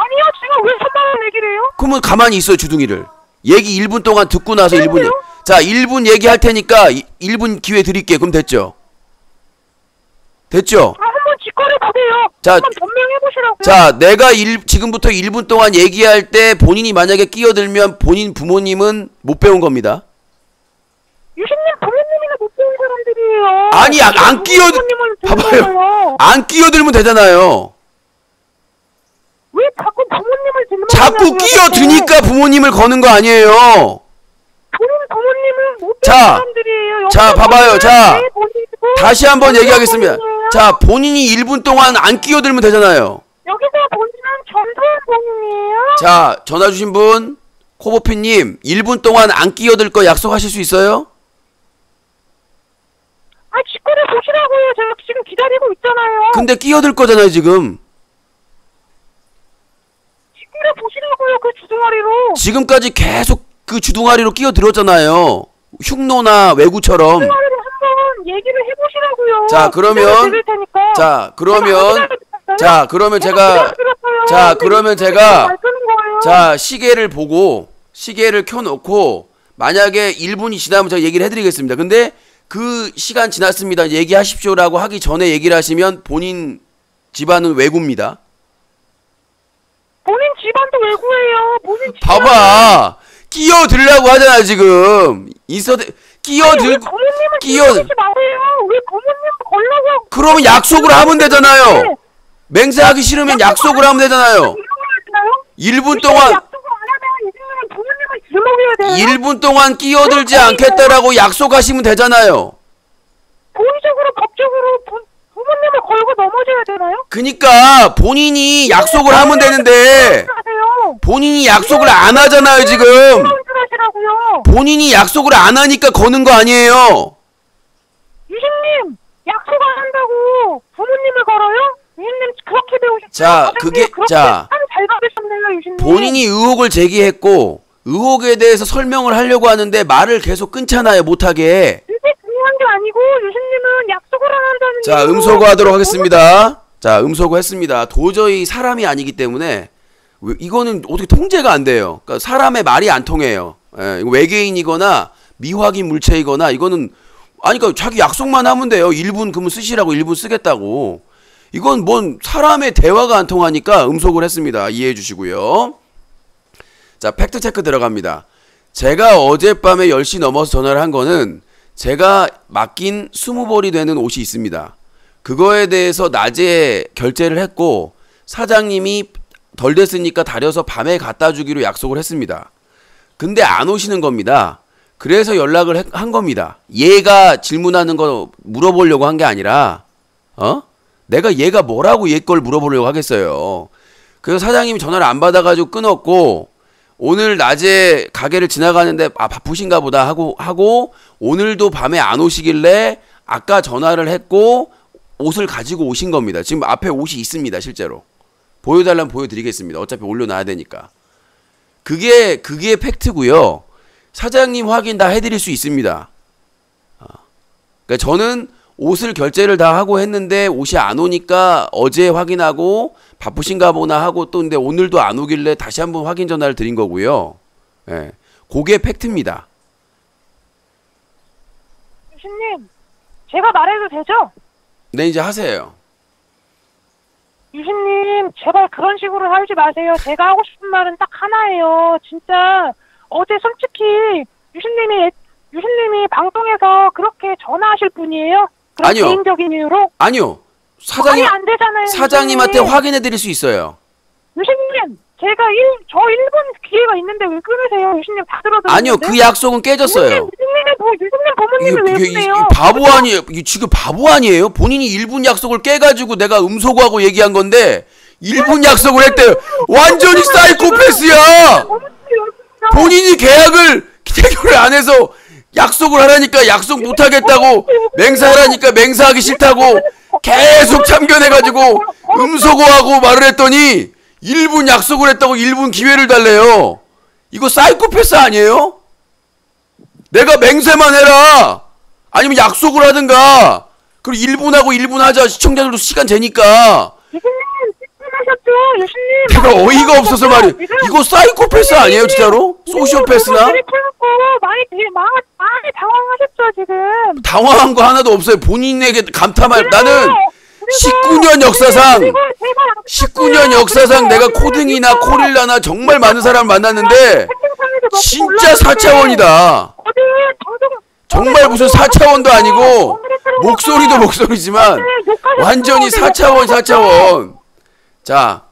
아니요, 지금 왜 천만 원 얘기를 해요? 그러면 가만히 있어요, 주둥이를. 얘기 일 분 동안 듣고 나서 일 분. 얘기. 자, 일 분 얘기할 테니까 일 분 기회 드릴게요. 그럼 됐죠? 됐죠? 아, 한번 직거래 가세요. 자, 한번 변명해보시라고요. 자, 내가 일, 지금부터 일 분 동안 얘기할 때 본인이 만약에 끼어들면 본인 부모님은 못 배운 겁니다. 유신님 부모님이나 못 배운 사람들이에요. 아니, 안, 안 끼어들... 봐봐요. 안 끼어들면 되잖아요. 왜 자꾸 부모님을 짓는 자꾸 끼어드니까 부모님을 거는 거 아니에요. 본인 부모님은 못 자, 사람들이에요. 자, 봐봐요. 자, 다시 한번 얘기하겠습니다. 본인이에요. 자, 본인이 일 분 동안 안 끼어들면 되잖아요. 여기서 본인은 전소연 본인이에요. 자, 전화 주신 분 코보피님 일 분 동안 안 끼어들 거 약속하실 수 있어요? 아, 직거래 보시라고요. 제가 지금 기다리고 있잖아요. 근데 끼어들 거잖아요, 지금. 보시라고요, 그 주둥아리로. 지금까지 계속 그 주둥아리로 끼어들었잖아요. 흉노나 외구처럼. 주둥아리로 한번 얘기를 해보시라고요. 자, 그러면 자, 그러면 자, 그러면 제가 자, 그러면 제가 자, 시계를 보고 시계를 켜놓고 만약에 일 분이 지나면 제가 얘기를 해드리겠습니다. 근데 그 시간 지났습니다. 얘기하십시오라고 하기 전에 얘기를 하시면 본인 집안은 외구입니다. 본인 집안도 외구예요. 본인 집안. 봐봐. 끼어들라고 하잖아 지금. 인서대 끼어들. 끼어. 왜 부모님 걸려고? 그러면 약속을 하면 되잖아요. 맹세하기 싫으면 약속을 하면 되잖아요. 일 분 동안 일 분 동안 끼어들지 않겠다라고 약속하시면 되잖아요. 고의적으로 법적으로 부모님을 걸고 넘어져야 되나요? 그니까 본인이 약속을 하면 되는데 본인이 약속을 안 하잖아요. 지금 본인이 약속을 안 하니까 거는 거 아니에요. 유신님 약속 안 한다고 부모님을 걸어요? 유신님 그렇게 배우셨죠? 자 그게 자 본인이 의혹을 제기했고 의혹에 대해서 설명을 하려고 하는데 말을 계속 끊잖아요. 못하게. 이게 중요한 게 아니고 유신님은 약속을 안 한다는. 자 음소거하도록 하겠습니다. 자 음소거했습니다. 도저히 사람이 아니기 때문에 이거는 어떻게 통제가 안 돼요. 그러니까 사람의 말이 안 통해요. 예, 외계인이거나 미확인 물체이거나 이거는 아니 그러니까 자기 약속만 하면 돼요. 일 분 그러면 쓰시라고 일 분 쓰겠다고. 이건 뭔 사람의 대화가 안 통하니까 음소거를 했습니다. 이해해 주시고요. 자 팩트체크 들어갑니다. 제가 어젯밤에 열 시 넘어서 전화를 한 거는 제가 맡긴 스무 벌이 되는 옷이 있습니다. 그거에 대해서 낮에 결제를 했고 사장님이 덜 됐으니까 다려서 밤에 갖다 주기로 약속을 했습니다. 근데 안 오시는 겁니다. 그래서 연락을 한 겁니다. 얘가 질문하는 거 물어보려고 한 게 아니라 어? 내가 얘가 뭐라고 얘 걸 물어보려고 하겠어요. 그래서 사장님이 전화를 안 받아가지고 끊었고 오늘 낮에 가게를 지나가는데 아 바쁘신가 보다 하고 하고 오늘도 밤에 안 오시길래 아까 전화를 했고 옷을 가지고 오신 겁니다. 지금 앞에 옷이 있습니다. 실제로. 보여달라면 보여드리겠습니다. 어차피 올려놔야 되니까. 그게 그게 팩트고요. 사장님 확인 다 해드릴 수 있습니다. 어. 그러니까 저는 옷을 결제를 다 하고 했는데 옷이 안 오니까 어제 확인하고 바쁘신가 보나 하고 또 근데 오늘도 안 오길래 다시 한번 확인 전화를 드린 거고요. 예, 그게 팩트입니다. 유신님, 제가 말해도 되죠? 네, 이제 하세요. 유신님, 제발 그런 식으로 살지 마세요. 제가 하고 싶은 말은 딱 하나예요. 진짜. 어제 솔직히 유신님이 유신님이 방송에서 그렇게 전화하실 분이에요? 그런 아니요. 개인적인 이유로? 아니요. 사장님 안 되잖아요. 사장님한테 확인해 드릴 수 있어요. 유신님, 제가 일, 저 일 분 기회가 있는데 왜 끊으세요? 유신님 다 들어드렸는데. 아니요, 그 약속은 깨졌어요. 유신님, 유신님의 보, 유신님 부모님이 왜 끊으세요? 바보 아니에요. 이게 지금 바보 아니에요? 본인이 일 분 약속을 깨가지고 내가 음소거하고 얘기한 건데 일 분 약속을 했대요. 완전히 사이코패스야. 본인이 계약을 체결을 안 해서 약속을 하라니까 약속 못하겠다고 맹사하라니까 맹사하기 싫다고 계속 참견해가지고 음소거하고 말을 했더니 일 분 약속을 했다고 일 분 기회를 달래요. 이거 사이코패스 아니에요? 내가 맹세만 해라. 아니면 약속을 하든가. 그리고 일 분 하고 일 분 하자. 시청자들도 시간 재니까. 내가 어이가 없어서 말이야. 이거 사이코패스 아니에요 진짜로? 소시오패스나? 많이 많이 당황하셨죠 지금. 당황한 거 하나도 없어요. 본인에게 감탄할. 나는 십구 년 역사상 십구 년 역사상 내가 코등이나 코릴라나 정말 많은 사람을 만났는데 진짜 사 차원이다. 정말 무슨 사 차원도 아니고 목소리도 목소리지만 완전히 사 차원 사 차원. 자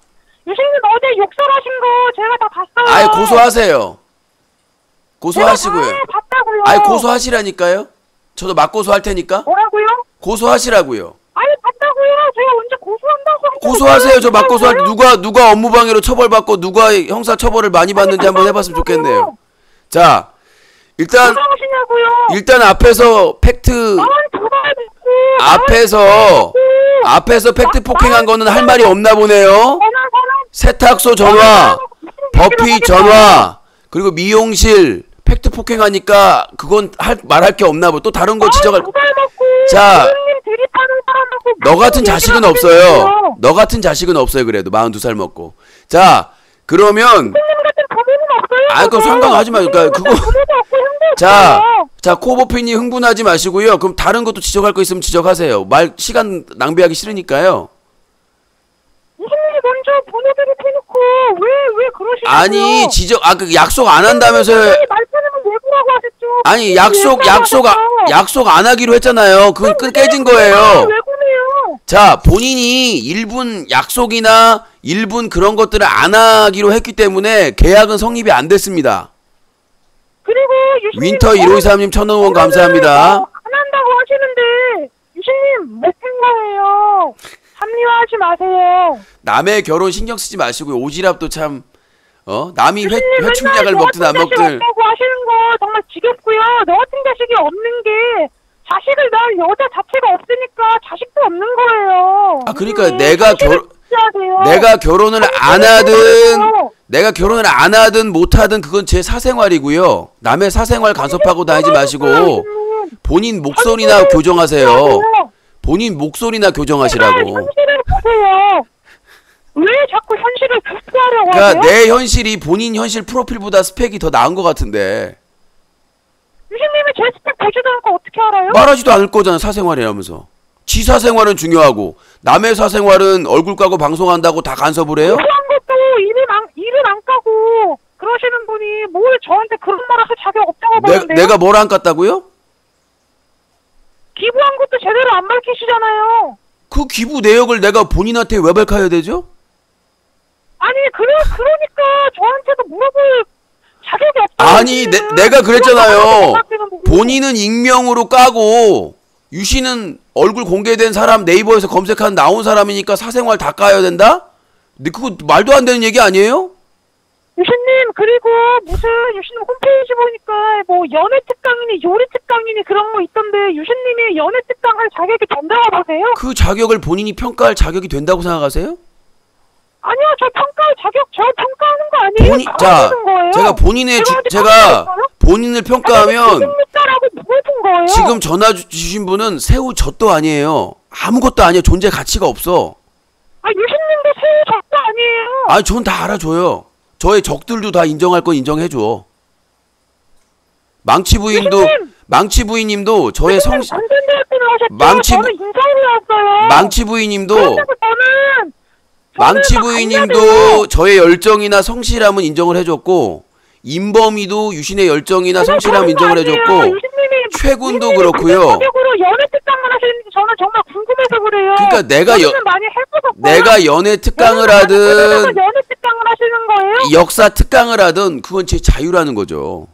유신님 어제 욕설하신 거 제가 다 봤어요. 아이 고소하세요. 고소하시고요. 제가 다 봤다고요. 아이 고소하시라니까요. 저도 막 고소할 테니까. 뭐라고요? 고소하시라고요. 아니 봤다고요. 제가 언제 고소한다고. 고소하세요. 저 막 고소할 때 누가 누가 업무방해로 처벌받고 누가 형사 처벌을 많이 받는지 한번 해봤으면 좋겠네요. 자 일단 일단 앞에서 팩트 앞에서 앞에서 팩트 폭행한 거는 할 말이 없나 보네요. 세탁소 전화, 버피 전화, 그리고 미용실 팩트 폭행하니까 그건 할, 말할 게 없나 보. 또 다른 거 지적할. 자, 너 같은 자식은 없어요. 너 같은 자식은 없어요. 그래도 마흔두 살 먹고. 자, 그러면 아, 그거 상관하지 마요. 그러니까 그거. 자, 자 코보핏님 흥분하지 마시고요. 그럼 다른 것도 지적할 거 있으면 지적하세요. 말 시간 낭비하기 싫으니까요. 유신님 먼저 번호대로 해놓고 왜 왜 그러시죠? 아니 지적 아 그 약속 안 한다면서요. 말투는 외부라고 하셨죠. 아니 약속 약속 약속 안 하기로 했잖아요. 그건 깨진 거예요. 외부네요. 자, 본인이 일 분 약속이나 일 분 그런 것들을 안 하기로 했기 때문에 계약은 성립이 안 됐습니다. 그리고 유신님, 윈터 일오이삼님 천원 감사합니다. 어, 안 한다고 하시는데 유신님 못한 거예요. 합리화하지 마세요. 남의 결혼 신경 쓰지 마시고요. 오지랖도 참, 어? 남이 회, 회충약을 먹든 안 먹든. 없다고 하시는 거 정말 지겹고요. 너 같은 자식이 없는 게 자식을 낳은 여자 자체가 없으니까 자식도 없는 거예요. 아, 그러니까 내가 결 내가 결혼을 안 하든 내가 결혼을 안 하든 못 하든 그건 제 사생활이고요. 남의 사생활 간섭하고 다니지 마시고 본인 목소리나 교정하세요. 본인 목소리나 교정하시라고. 현실을 보세요. 왜 자꾸 현실을 교정하려고 하세요? 그러니까 내 현실이 본인 현실 프로필보다 스펙이 더 나은 것 같은데. 유신님이 제 스펙 보지도 않고 어떻게 알아요? 말하지도 않을 거잖아, 사생활이라면서. 지 사생활은 중요하고 남의 사생활은 얼굴 까고 방송한다고 다 간섭을 해요? 그런 것도 일을 안, 일을 안 까고 그러시는 분이 뭘 저한테 그런 말 해서 자격 없다고 그러는데요? 내가 뭘 안 깠다고요? 기부한 것도 제대로 안 밝히시잖아요. 그 기부 내역을 내가 본인한테 왜 밝혀야 되죠? 아니, 그래, 그러니까 저한테도 물어볼 자격이 없다. 아니, 내, 내가 그랬잖아요. 본인은 익명으로 까고 유씨는 얼굴 공개된 사람 네이버에서 검색한 나온 사람이니까 사생활 다 까야 된다? 근데 그거 말도 안 되는 얘기 아니에요? 유신님, 그리고 무슨 유신님 홈페이지 보니까 뭐 연애 특강이니 요리 특강이니 그런 거 있던데 유신님이 연애 특강 할 자격이 된다고 하세요? 그 자격을 본인이 평가할 자격이 된다고 생각하세요? 아니요, 저 평가할 자격, 저 평가하는 거 아니에요. 본인, 자, 거예요. 제가 본인의 주, 제가 본인을 평가하면 거예요. 지금 전화 주신 분은 새우 젖도 아니에요. 아무것도 아니에요. 존재 가치가 없어. 아, 유신님도 새우 젖도 아니에요. 아니, 전 다 알아줘요. 저의 적들도 다 인정할 건 인정해줘. 망치 부인도 유신님, 망치 부인님도 저의 성 망치 망치 부인님도 망치 부인님도 저의 열정이나 성실함은 인정을 해줬고 임범이도 유신의 열정이나 성실함 인정을 해줬고 최군도 그렇고요. 연애 특강을 하시는지 저는 정말 궁금해서 그래요. 그러니까 내가 여, 많이 내가 연애 특강을 하든 연애 특강을 하시는 거예요? 역사 특강을 하든 그건 제 자유라는 거죠.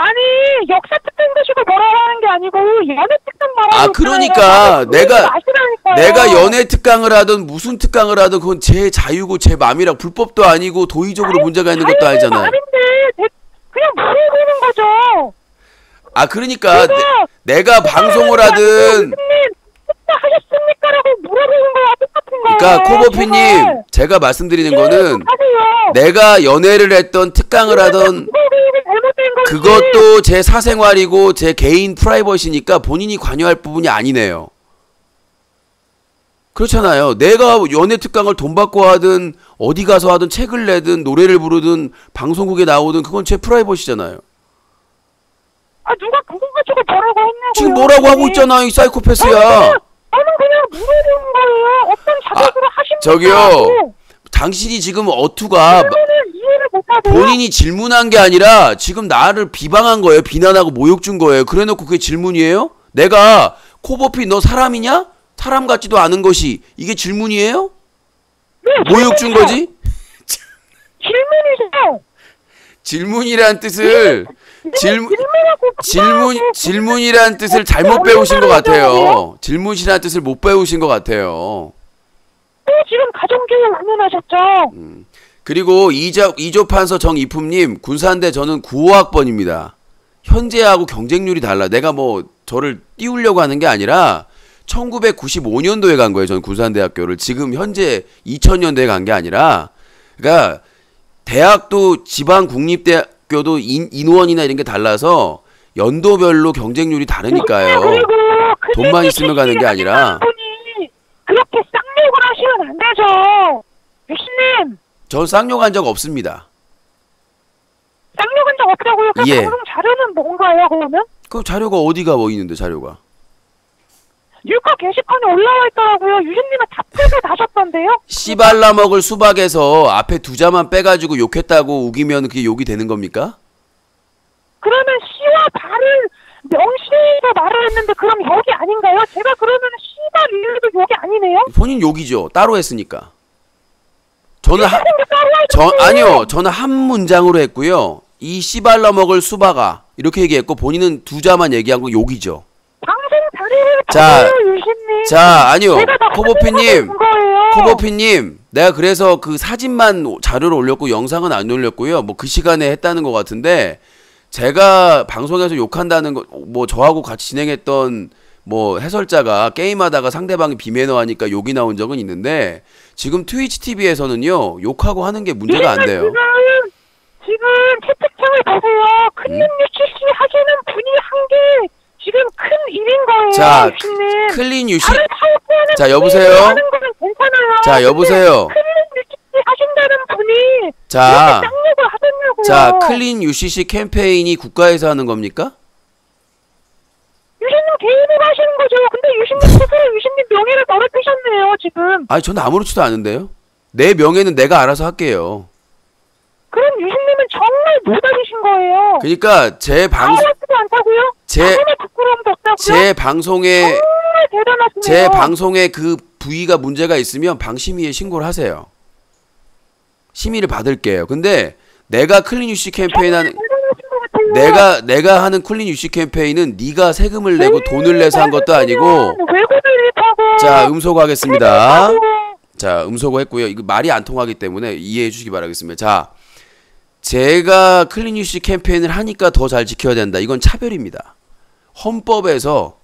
아니, 역사 특강 드시고 뭐라는 게 아니고 연애 특강 말하는. 아, 그러니까 내가 내가 연애 특강을 하든 무슨 특강을 하든 그건 제 자유고 제 마음이라 불법도 아니고 도의적으로 아니, 문제가 있는 것도 아니잖아요. 아닌데 그냥 모르는 거죠. 아, 그러니까 내, 내가 방송을 하든 하셨습니까라고 물어보는 거와 똑같은 거예요. 그러니까 코보핏님, 제가 말씀드리는 거는 내가 연애를 했던 특강을 하던 그것도 제 사생활이고 제 개인 프라이버시니까 본인이 관여할 부분이 아니네요. 그렇잖아요. 내가 연애 특강을 돈 받고 하든 어디 가서 하든 책을 내든 노래를 부르든 방송국에 나오든 그건 제 프라이버시잖아요. 아, 누가 그걸 가지고 뭐라고 했냐고요. 지금 뭐라고 하고 있잖아, 이 사이코패스야. 나는 그냥, 그냥 물어보는 거예요. 어떤 자격으로 아, 하신 저기요. 거라고. 당신이 지금 어투가 이해를 못 하고 본인이 질문한 게 아니라 지금 나를 비방한 거예요. 비난하고 모욕 준 거예요. 그래놓고 그게 질문이에요? 내가 코보핏 너 사람이냐? 사람 같지도 않은 것이 이게 질문이에요? 네, 모욕 질문이세요. 준 거지? 질문이세요. 질문이란 뜻을 질문, 질문, 질문이란 뜻을 잘못 배우신 것 같아요. 질문이란 뜻을 못 배우신 것 같아요. 또 지금 가정교육 운운하셨죠? 음. 그리고 이조, 이조판서 정이품님, 군사인데 저는 구호학번입니다. 현재하고 경쟁률이 달라. 내가 뭐 저를 띄우려고 하는 게 아니라 천구백구십오년도에 간 거예요. 전 군산대학교를. 지금 현재 이천년대에 간 게 아니라. 그러니까 대학도 지방 국립대학 학교도 인, 인원이나 이런 게 달라서 연도별로 경쟁률이 다르니까요. 그 돈만 있으면 가는 게 아니라. 그렇게 쌍욕을 하시면 안 되죠. 유신님. 전 쌍욕한 적 없습니다. 쌍욕한 적 없다고요? 그 예. 방송 자료는 뭔가요, 그러면? 그 자료가 어디가 뭐 있는데, 자료가? 뉴커 게시판에 올라와 있더라고요. 유신님은 다 빼서 다셨던데요? 씨발라 먹을 수박에서 앞에 두 자만 빼가지고 욕했다고 우기면 그게 욕이 되는 겁니까? 그러면 씨와 발을 명시해서 제가 말을 했는데 그럼 욕이 아닌가요? 제가 그러면 씨발 이유도 욕이 아니네요? 본인 욕이죠. 따로 했으니까. 저는 하, 저, 아니요. 저는 한 문장으로 했고요. 이 씨발 넘어갈 수박아 이렇게 얘기했고 본인은 두 자만 얘기한 거 욕이죠. 방송 자리를 자, 유신님. 자, 아니요. 코보핏님. 코보핏님. 내가 그래서 그 사진만 자료를 올렸고 영상은 안 올렸고요. 뭐 그 시간에 했다는 것 같은데 제가 방송에서 욕한다는 거 뭐 저하고 같이 진행했던 뭐 해설자가 게임하다가 상대방이 비매너 하니까 욕이 나온 적은 있는데 지금 트위치 티비에서는요 욕하고 하는 게 문제가 안 돼요. 지금, 지금 채택창을 보세요. 클린유시 씨 하시는 분이 한 게 지금 큰 일인 거예요. 자, 클린유시 자 여보세요. 자 여보세요. 클린유시 씨 하신다는 분이 자. 자, 클린 유씨씨 캠페인이 국가에서 하는 겁니까? 유신님 개인으로 하시는 거죠. 근데 유신님 스스로 유신님 명예를 더럽히셨네요, 지금. 아니, 저는 아무렇지도 않은데요. 내 명예는 내가 알아서 할게요. 그럼 유신님은 정말 못하신 거예요. 그러니까 제 방송... 아무렇지도 않다고요? 제... 부끄러움도 없다고요? 제 방송에... 정말 대단하시네요. 제 방송에 그 부위가 문제가 있으면 방심위에 신고를 하세요. 심의를 받을게요. 근데... 내가 클린유시 캠페인 하는 내가 내가 하는 클린유시 캠페인은 네가 세금을 내고 돈을 내서 한 것도 아니고 자 음소거 하겠습니다. 자 음소거 했고요. 이거 말이 안 통하기 때문에 이해해 주시기 바라겠습니다. 자 제가 클린유시 캠페인을 하니까 더 잘 지켜야 된다. 이건 차별입니다. 헌법에서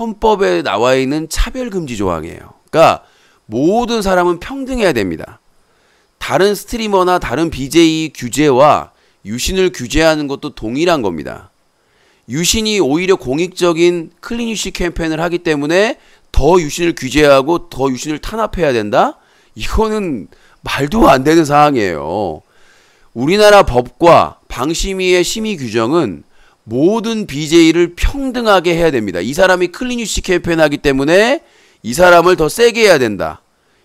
헌법에 나와 있는 차별금지 조항이에요. 그러니까 모든 사람은 평등해야 됩니다. 다른 스트리머나 다른 비제이 규제와 유신을 규제하는 것도 동일한 겁니다. 유신이 오히려 공익적인 클린유시 캠페인을 하기 때문에 더 유신을 규제하고 더 유신을 탄압해야 된다? 이거는 말도 안 되는 상황이에요. 우리나라 법과 방심위의 심의 규정은 모든 비제이를 평등하게 해야 됩니다. 이 사람이 클린유시 캠페인을 하기 때문에 이 사람을 더 세게 해야 된다.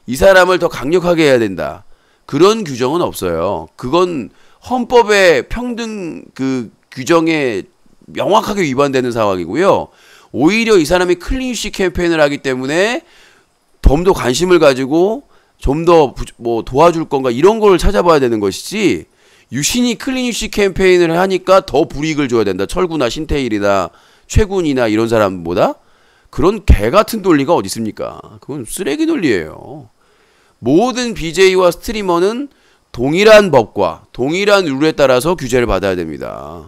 이 사람을 더 강력하게 해야 된다. 그런 규정은 없어요. 그건 헌법의 평등 그 규정에 명확하게 위반되는 상황이고요. 오히려 이 사람이 클린유시 캠페인을 하기 때문에 좀 더 관심을 가지고 좀 더 뭐 도와줄 건가 이런 걸 찾아봐야 되는 것이지 유신이 클린유시 캠페인을 하니까 더 불이익을 줘야 된다. 철구나 신태일이나 최군이나 이런 사람보다 그런 개같은 논리가 어디 있습니까? 그건 쓰레기 논리예요. 모든 비제이와 스트리머는 동일한 법과 동일한 룰에 따라서 규제를 받아야 됩니다.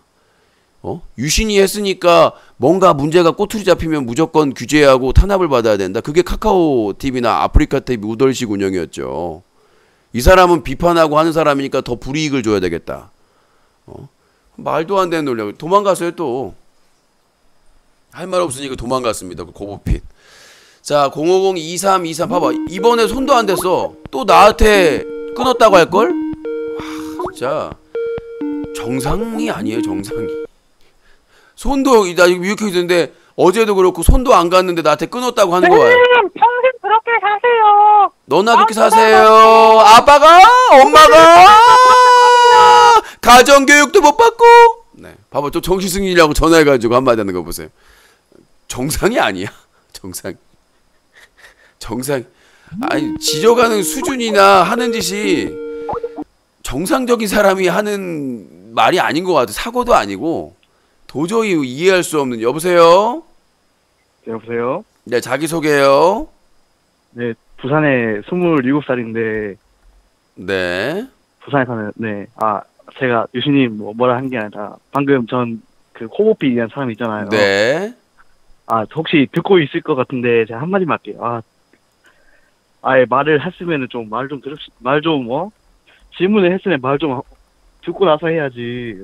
어? 유신이 했으니까 뭔가 문제가 꼬투리 잡히면 무조건 규제하고 탄압을 받아야 된다. 그게 카카오티비나 아프리카티비 우덜식 운영이었죠. 이 사람은 비판하고 하는 사람이니까 더 불이익을 줘야 되겠다. 어? 말도 안 되는 논리야. 도망갔어요 또. 할 말 없으니까 도망갔습니다. 그 고보핏. 자 공오공 이삼이삼 봐봐 이번에 손도 안 댔어. 또 나한테 끊었다고 할걸? 와 진짜 정상이 아니에요 정상이. 손도 나 이거 미국에 있는데 어제도 그렇고 손도 안 갔는데 나한테 끊었다고 하는 거야. 평생 그렇게 사세요. 너나 그렇게 사세요. 아빠가 엄마가 가정교육도 못 받고. 네 봐봐 또 정신승리라고 전화해가지고 한마디 하는 거 보세요. 정상이 아니야 정상. 정상 아니 지저가는 수준이나 하는 짓이 정상적인 사람이 하는 말이 아닌 것 같아. 사고도 아니고 도저히 이해할 수 없는. 여보세요. 네, 여보세요. 네 자기 소개요. 네 부산에 스물일곱 살인데 네 부산에 사는 네 아 제가 유신님 뭐 뭐라 한 게 아니라 방금 전 그 코보핏이라는 사람 있잖아요. 네 아 혹시 듣고 있을 것 같은데 제가 한 마디만 할게요. 아 아예 말을 했으면은 좀 말 좀 들읍 말 좀 어 질문을 했으면 말 좀 듣고 나서 해야지.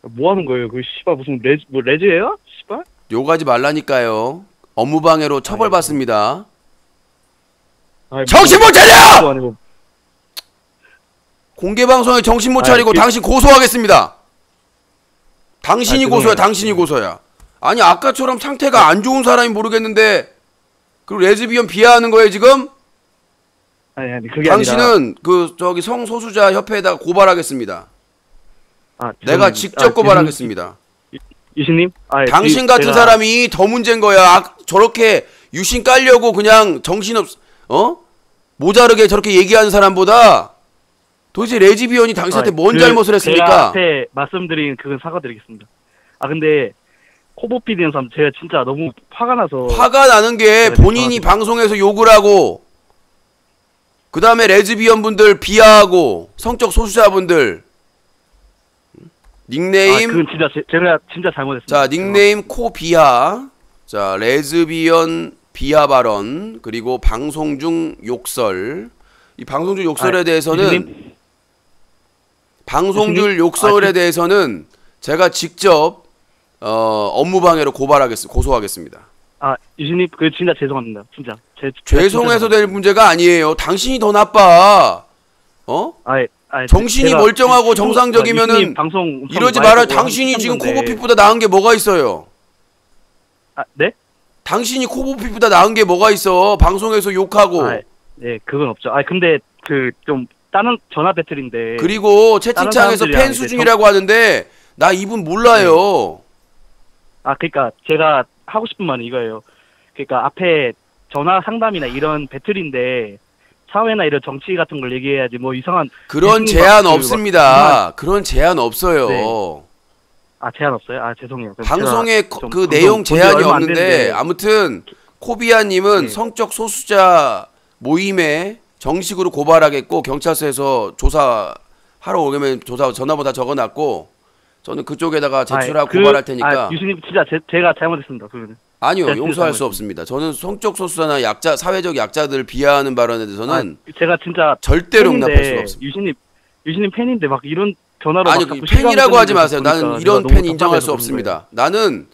뭐 하는 거예요? 그 씨발 무슨 레즈 뭐 레즈예요? 씨발 욕하지 말라니까요. 업무방해로 처벌받습니다. 아니, 정신 못 차려! 공개 방송에 정신 못 차리고 아니, 당신 고소하겠습니다. 당신이 아니, 고소야. 당신이 고소야. 아니 아까처럼 상태가 안 좋은 사람이 모르겠는데. 그리고 레즈비언 비하하는 거예요 지금? 아니 아니 그게 당신은 아니라 당신은 그 저기 성소수자 협회에다가 고발하겠습니다. 아, 내가 직접 아, 고발하겠습니다. 유신님? 아, 예. 당신 같은 제가... 사람이 더 문제인 거야. 아, 저렇게 유신 깔려고 그냥 정신없, 어? 모자르게 저렇게 얘기하는 사람보다 도대체 레즈비언이 당신한테 아, 뭔 그, 잘못을 했습니까? 제가 앞에 말씀드린 그건 사과드리겠습니다. 아, 근데 코보핏이라는 사람 제가 진짜 너무 화가 나서. 화가 나는 게 본인이 죄송합니다. 방송에서 욕을 하고 그 다음에 레즈비언 분들 비하하고 성적 소수자분들 닉네임 아, 그건 진짜 제, 제가 진짜 잘못했습니다. 자, 닉네임 코비하, 자, 레즈비언 비하 발언, 그리고 방송 중 욕설. 이 방송 중 욕설에 아, 대해서는 유신님? 방송 중 욕설에 아, 대해서는 제가 직접 어, 업무방해로 고발하겠습니다. 고소하겠습니다. 아, 유신님, 그 진짜 죄송합니다. 진짜. 제, 죄송해서 될 문제가 아니에요. 당신이 더 나빠. 어? 아, 예. 아니, 정신이 제가, 멀쩡하고 정상적이면은 방송 이러지 말아요. 당신이 지금 코보핏보다 나은 게 뭐가 있어요? 아, 네? 당신이 코보핏보다 나은 게 뭐가 있어? 방송에서 욕하고. 아, 네, 그건 없죠. 아, 근데 그 좀 다른 전화 배틀인데. 그리고 채팅창에서 팬 수중이라고 정... 하는데 나 이분 몰라요. 네. 아, 그러니까 제가 하고 싶은 말은 이거예요. 그러니까 앞에 전화 상담이나 이런 배틀인데. 사회나 이런 정치 같은 걸 얘기해야지 뭐 이상한 그런 제한 없습니다. 그런 제한 없어요. 네. 아, 제한 없어요? 아, 죄송해요. 방송에 거, 그 내용 제한이 없는데 아무튼 코비아님은 네. 성적 소수자 모임에 정식으로 고발하겠고 경찰서에서 조사하러 오면 조사 전화번호 다 적어놨고 저는 그쪽에다가 제출하고 아, 그, 고발할 테니까. 아, 유신님 진짜 제, 제가 잘못했습니다. 그거는. 아니요, 용서할 수 없습니다. 저는 성적 소수자나 약자, 사회적 약자들을 비하하는 발언에 대해서는 아, 제가 진짜 절대로 팬인데, 용납할 수가 없습니다. 유신님, 유신님 팬인데 막 이런 전화로 아니 팬이라고 하지 마세요. 나는 이런 팬 인정할 수 없습니다. 거예요. 나는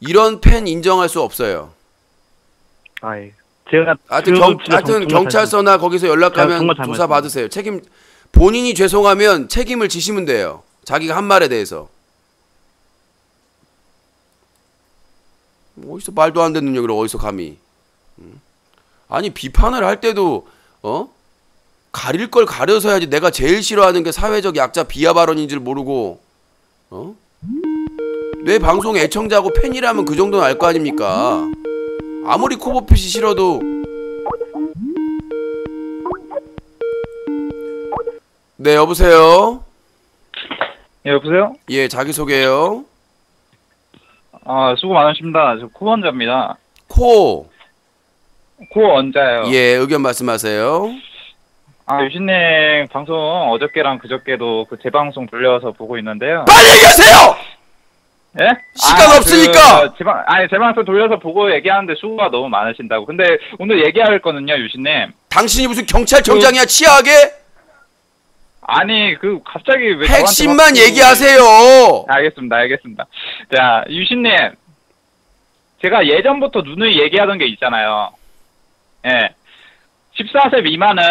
이런 팬 인정할 수 없어요. 아, 예. 제가 하여튼, 경, 하여튼 경찰서나 거기서 연락하면 조사 받으세요. 책임 본인이 죄송하면 책임을 지시면 돼요. 자기가 한 말에 대해서. 어디서 말도 안 되는 얘기를 어디서 감히. 음. 아니 비판을 할 때도 어? 가릴 걸 가려서 해야지. 내가 제일 싫어하는 게 사회적 약자 비하 발언인 줄 모르고 어? 내 방송 애청자고 팬이라면 그 정도는 알 거 아닙니까? 아무리 코보핏이 싫어도 네 여보세요? 예 여보세요? 예 자기소개요. 아, 수고 많으십니다. 저 코언자입니다. 코. 코언자요. 예, 의견 말씀하세요. 아, 유신님 방송 어저께랑 그저께도 그 재방송 돌려서 보고 있는데요. 빨리 얘기하세요! 예? 시간 아, 없으니까! 그, 재방, 아니, 재방송 돌려서 보고 얘기하는데 수고가 너무 많으신다고. 근데 오늘 얘기할 거는요, 유신님. 당신이 무슨 경찰청장이야, 그... 치하게? 아니 그 갑자기 왜 핵심만 얘기하세요. 알겠습니다, 알겠습니다. 자 유신님, 제가 예전부터 누누이 얘기하던 게 있잖아요. 예, 십사 세 미만은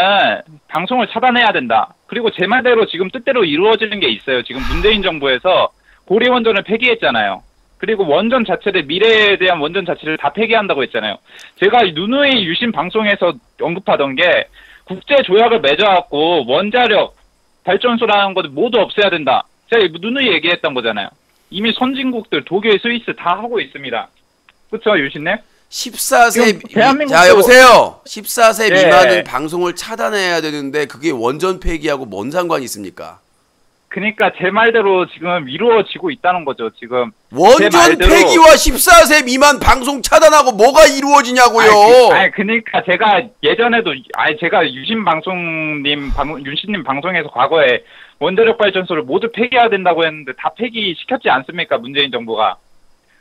방송을 차단해야 된다. 그리고 제 말대로 지금 뜻대로 이루어지는 게 있어요. 지금 문재인 정부에서 고리원전을 폐기했잖아요. 그리고 원전 자체를 미래에 대한 원전 자체를 다 폐기한다고 했잖아요. 제가 누누이 유신 방송에서 언급하던 게 국제 조약을 맺어갖고 원자력 발전소라는 것도 모두 없애야 된다. 제가 누누이 얘기했던 거잖아요. 이미 선진국들 독일, 스위스 다 하고 있습니다. 그렇죠, 유신님? 십사 세 대한민국 자 여보세요. 십사 세 예. 미만은 방송을 차단해야 되는데 그게 원전 폐기하고 뭔 상관이 있습니까? 그러니까 제 말대로 지금 이루어지고 있다는 거죠. 지금 원전 말대로... 폐기와 십사 세 미만 방송 차단하고 뭐가 이루어지냐고요. 아니, 그, 그러니까 제가 예전에도 아니 제가 유신 방송님 방 유신님 방송에서 과거에 원자력 발전소를 모두 폐기해야 된다고 했는데 다 폐기시켰지 않습니까? 문재인 정부가.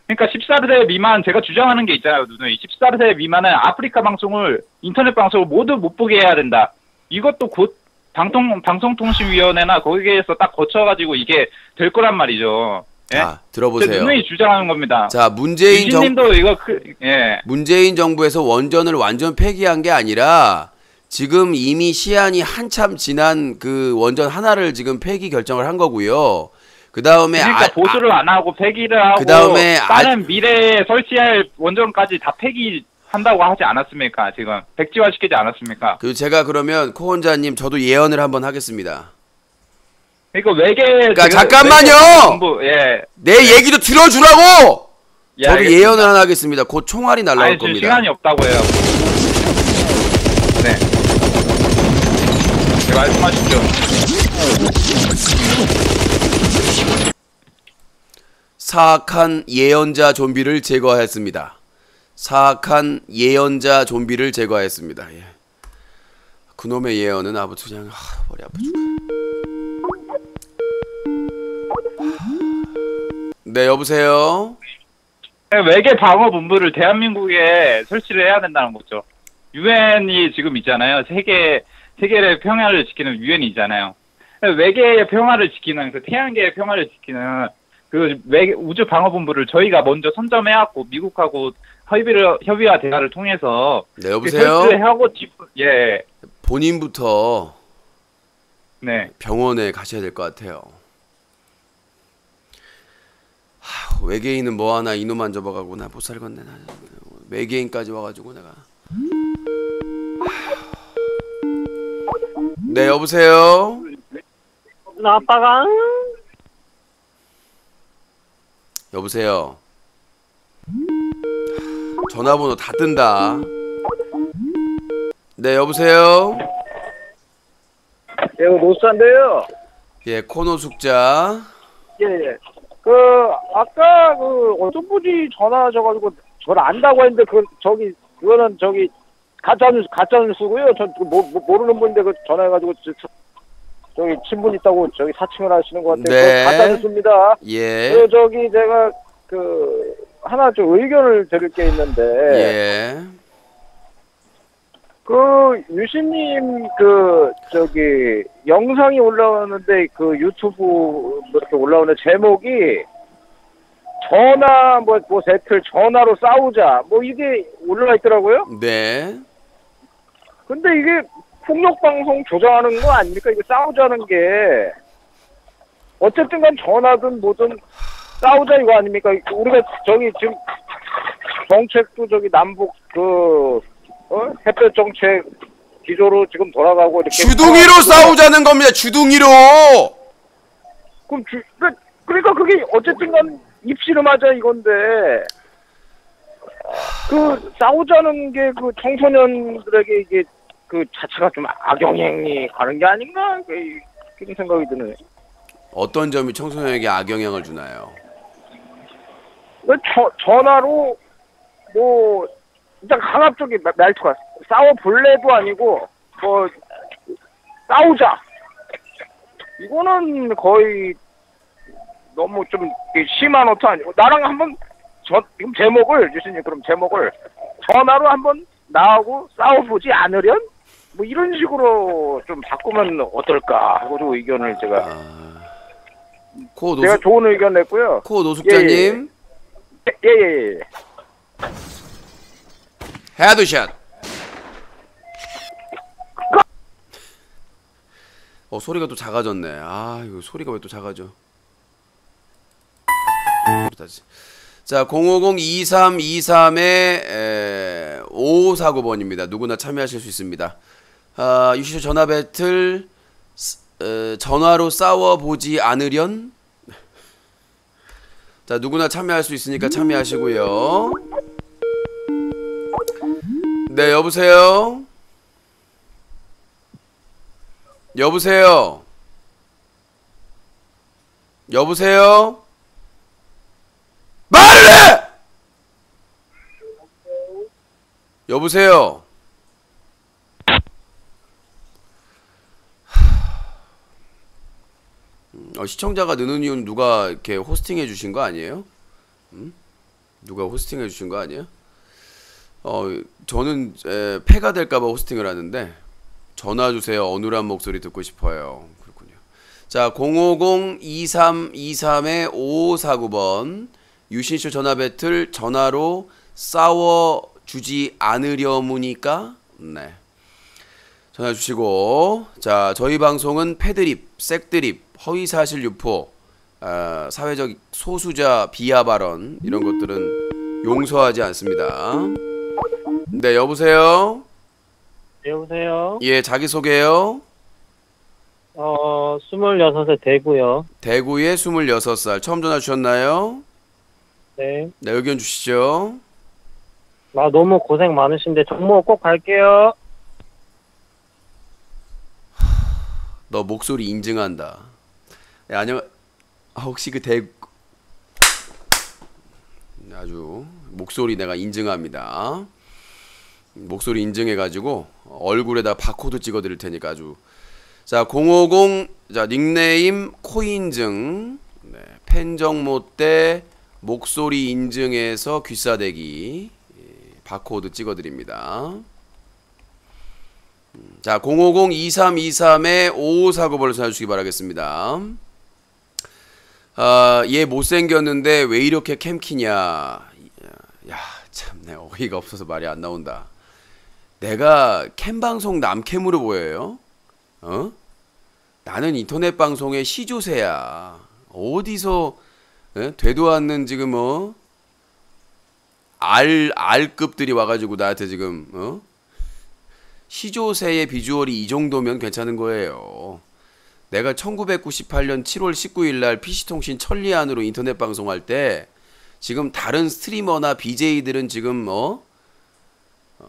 그러니까 십사 세 미만 제가 주장하는 게 있잖아요, 누누이. 십사 세 미만은 아프리카 방송을 인터넷 방송을 모두 못 보게 해야 된다. 이것도 곧 방통, 방송통신위원회나 거기에서 딱 거쳐가지고 이게 될 거란 말이죠. 예? 아, 들어보세요. 누누이 주장하는 겁니다. 자, 문재인 정부. 이거 그, 예. 문재인 정부에서 원전을 완전 폐기한 게 아니라 지금 이미 시한이 한참 지난 그 원전 하나를 지금 폐기 결정을 한 거고요. 그 다음에. 그러니까 아, 보수를 아, 안 하고 폐기를 하고. 그 다음에. 다른 아, 미래에 설치할 원전까지 다 폐기. 한다고 하지 않았습니까? 지금 백지화시키지 않았습니까? 그 제가 그러면 코원자님 저도 예언을 한번 하겠습니다. 그러니까 외계. 그러니까 잠깐만요. 정부, 예. 내 네. 얘기도 들어주라고. 예, 저도 알겠습니다. 예언을 하나 하겠습니다. 곧 총알이 날라올 아니, 겁니다. 시간이 없다고 해요. 네. 네, 말씀하시죠. 사악한 예언자 좀비를 제거했습니다. 사악한 예언자 좀비를 제거했습니다. 예. 그놈의 예언은 아무튼 그냥 하, 머리 아파 죽겠네. 네, 여보세요. 네, 외계 방어 본부를 대한민국에 설치를 해야 된다는 거죠. 유엔이 지금 있잖아요. 세계 세계의 평화를 지키는 유엔이 있잖아요. 외계의 평화를 지키는 그 태양계의 평화를 지키는 그 외계 우주 방어 본부를 저희가 먼저 선점해갖고 미국하고 협의를 협의와 대화를 통해서 네, 여보세요. 하고 예. 본인부터 네. 병원에 가셔야 될 것 같아요. 하, 외계인은 뭐 하나 이놈 안 접어가고 나 못 살겠네. 나 외계인까지 와가지고 내가. 네, 여보세요. 나 아빠가 여보세요. 전화번호 다 뜬다. 네, 여보세요. 예, 노숙자인데요. 예, 코노숙자. 예, 예. 그 아까 그 어떤 분이 전화하셔가지고 저를 안다고 했는데 그 저기 그거는 저기 가짜 뉴스 가짜 뉴스고요. 전 모, 모르는 분인데 그 전화해가지고 저, 저기 친분 있다고 저기 사칭을 하시는 것 같아요. 네. 가짜 뉴스입니다. 예. 그 저기 제가 그 하나 좀 의견을 드릴 게 있는데 예. 그 유신님 그 저기 영상이 올라오는데 그 유튜브 이렇게 올라오는 제목이 전화 뭐 뭐 배틀 전화로 싸우자 뭐 이게 올라와 있더라고요. 네. 근데 이게 폭력 방송 조장하는 거 아닙니까? 이게 싸우자는 게 어쨌든간 전화든 뭐든. 싸우자 이거 아닙니까? 우리가 저기 지금 정책도 저기 남북 그 어? 햇볕 정책 기조로 지금 돌아가고 이렇게 주둥이로 싸우자는 겁니다. 주둥이로. 그럼 주 그러니까 그게 어쨌든간 입씨름하자 이건데 그 싸우자는 게 그 청소년들에게 이게 그 자체가 좀 악영향이 가는 게 아닌가 그런 생각이 드네. 어떤 점이 청소년에게 악영향을 주나요? 저, 전화로 뭐 일단 강압적인 말투가 싸워볼래도 아니고 뭐 싸우자 이거는 거의 너무 좀 심한 것도 아니고 나랑 한번 저 지금 제목을 유신님 그럼 제목을 전화로 한번 나하고 싸워보지 않으련 뭐 이런 식으로 좀 바꾸면 어떨까 하고 의견을 제가 아... 코 노숙... 제가 좋은 의견 냈고요. 코 노숙자님. 예예예. 예, 예. 헤드샷. 어 소리가 또 작아졌네. 아 이거 소리가 왜 또 작아져? 다시. 자 공오공 이삼이삼에 오오사구 번입니다. 누구나 참여하실 수 있습니다. 아, 유시쇼 전화 배틀. 어, 전화로 싸워보지 않으련? 자 누구나 참여할 수 있으니까 참여하시고요. 네 여보세요? 여보세요? 여보세요? 말을 해! 여보세요? 어, 시청자가 느는 이유는 누가 이렇게 호스팅해 주신 거 아니에요? 음? 누가 호스팅해 주신 거 아니에요? 어, 저는 에, 폐가 될까봐 호스팅을 하는데 전화 주세요. 어눌한 목소리 듣고 싶어요. 그렇군요. 자, 공오공 이삼이삼에 오오사구 번 유신쇼 전화 배틀 전화로 싸워 주지 않으려무니까 네. 전화 주시고 자, 저희 방송은 패드립, 색드립 허위사실 유포, 어, 사회적 소수자 비하 발언 이런 것들은 용서하지 않습니다. 네 여보세요. 여보세요. 예 자기소개요. 어, 스물여섯에 대구요. 대구에 스물여섯 살. 처음 전화 주셨나요? 네. 네, 의견 주시죠. 나 너무 고생 많으신데 정모 꼭 갈게요. 너 목소리 인증한다. 네, 안녕. 아, 혹시 그 대구 아주 목소리 내가 인증합니다. 목소리 인증해가지고 얼굴에다 바코드 찍어드릴 테니까 아주. 자, 공오공. 자, 닉네임 코인증. 네, 팬정모 때 목소리 인증해서 귀싸대기 바코드 찍어드립니다. 자, 공오공 이삼이삼에 오오사구 번을 전화주시기 바라겠습니다. 아, 얘 못생겼는데 왜 이렇게 캠키냐. 야, 참 내 어이가 없어서 말이 안 나온다. 내가 캠방송 남캠으로 보여요? 어? 나는 인터넷 방송의 시조새야. 어디서 에? 되도 않는 지금 어? 알, 알급들이 와가지고 나한테 지금 어? 시조새의 비주얼이 이 정도면 괜찮은 거예요. 내가 천구백구십팔년 칠월 십구일날 피씨통신 천리안으로 인터넷 방송할 때 지금 다른 스트리머나 비제이들은 지금 어? 어?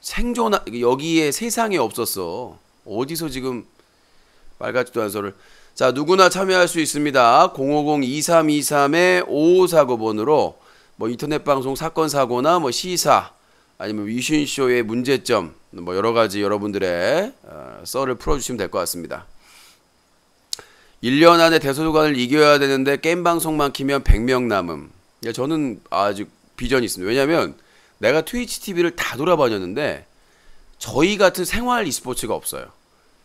생존 여기에 세상에 없었어. 어디서 지금 말같지도 않은 소리를. 자, 누구나 참여할 수 있습니다. 공오공 이삼이삼에 오오사구 번으로 뭐 인터넷 방송 사건 사고나 뭐 시사 아니면 유신쇼의 문제점 뭐 여러 가지 여러분들의 어, 썰을 풀어주시면 될 것 같습니다. 일 년 안에 대소관을 이겨야 되는데 게임 방송만 키면 백 명 남음. 야, 저는 아직 비전이 있습니다. 왜냐면 내가 트위치 티비를 다 돌아봐줬는데 저희 같은 생활 e스포츠가 없어요.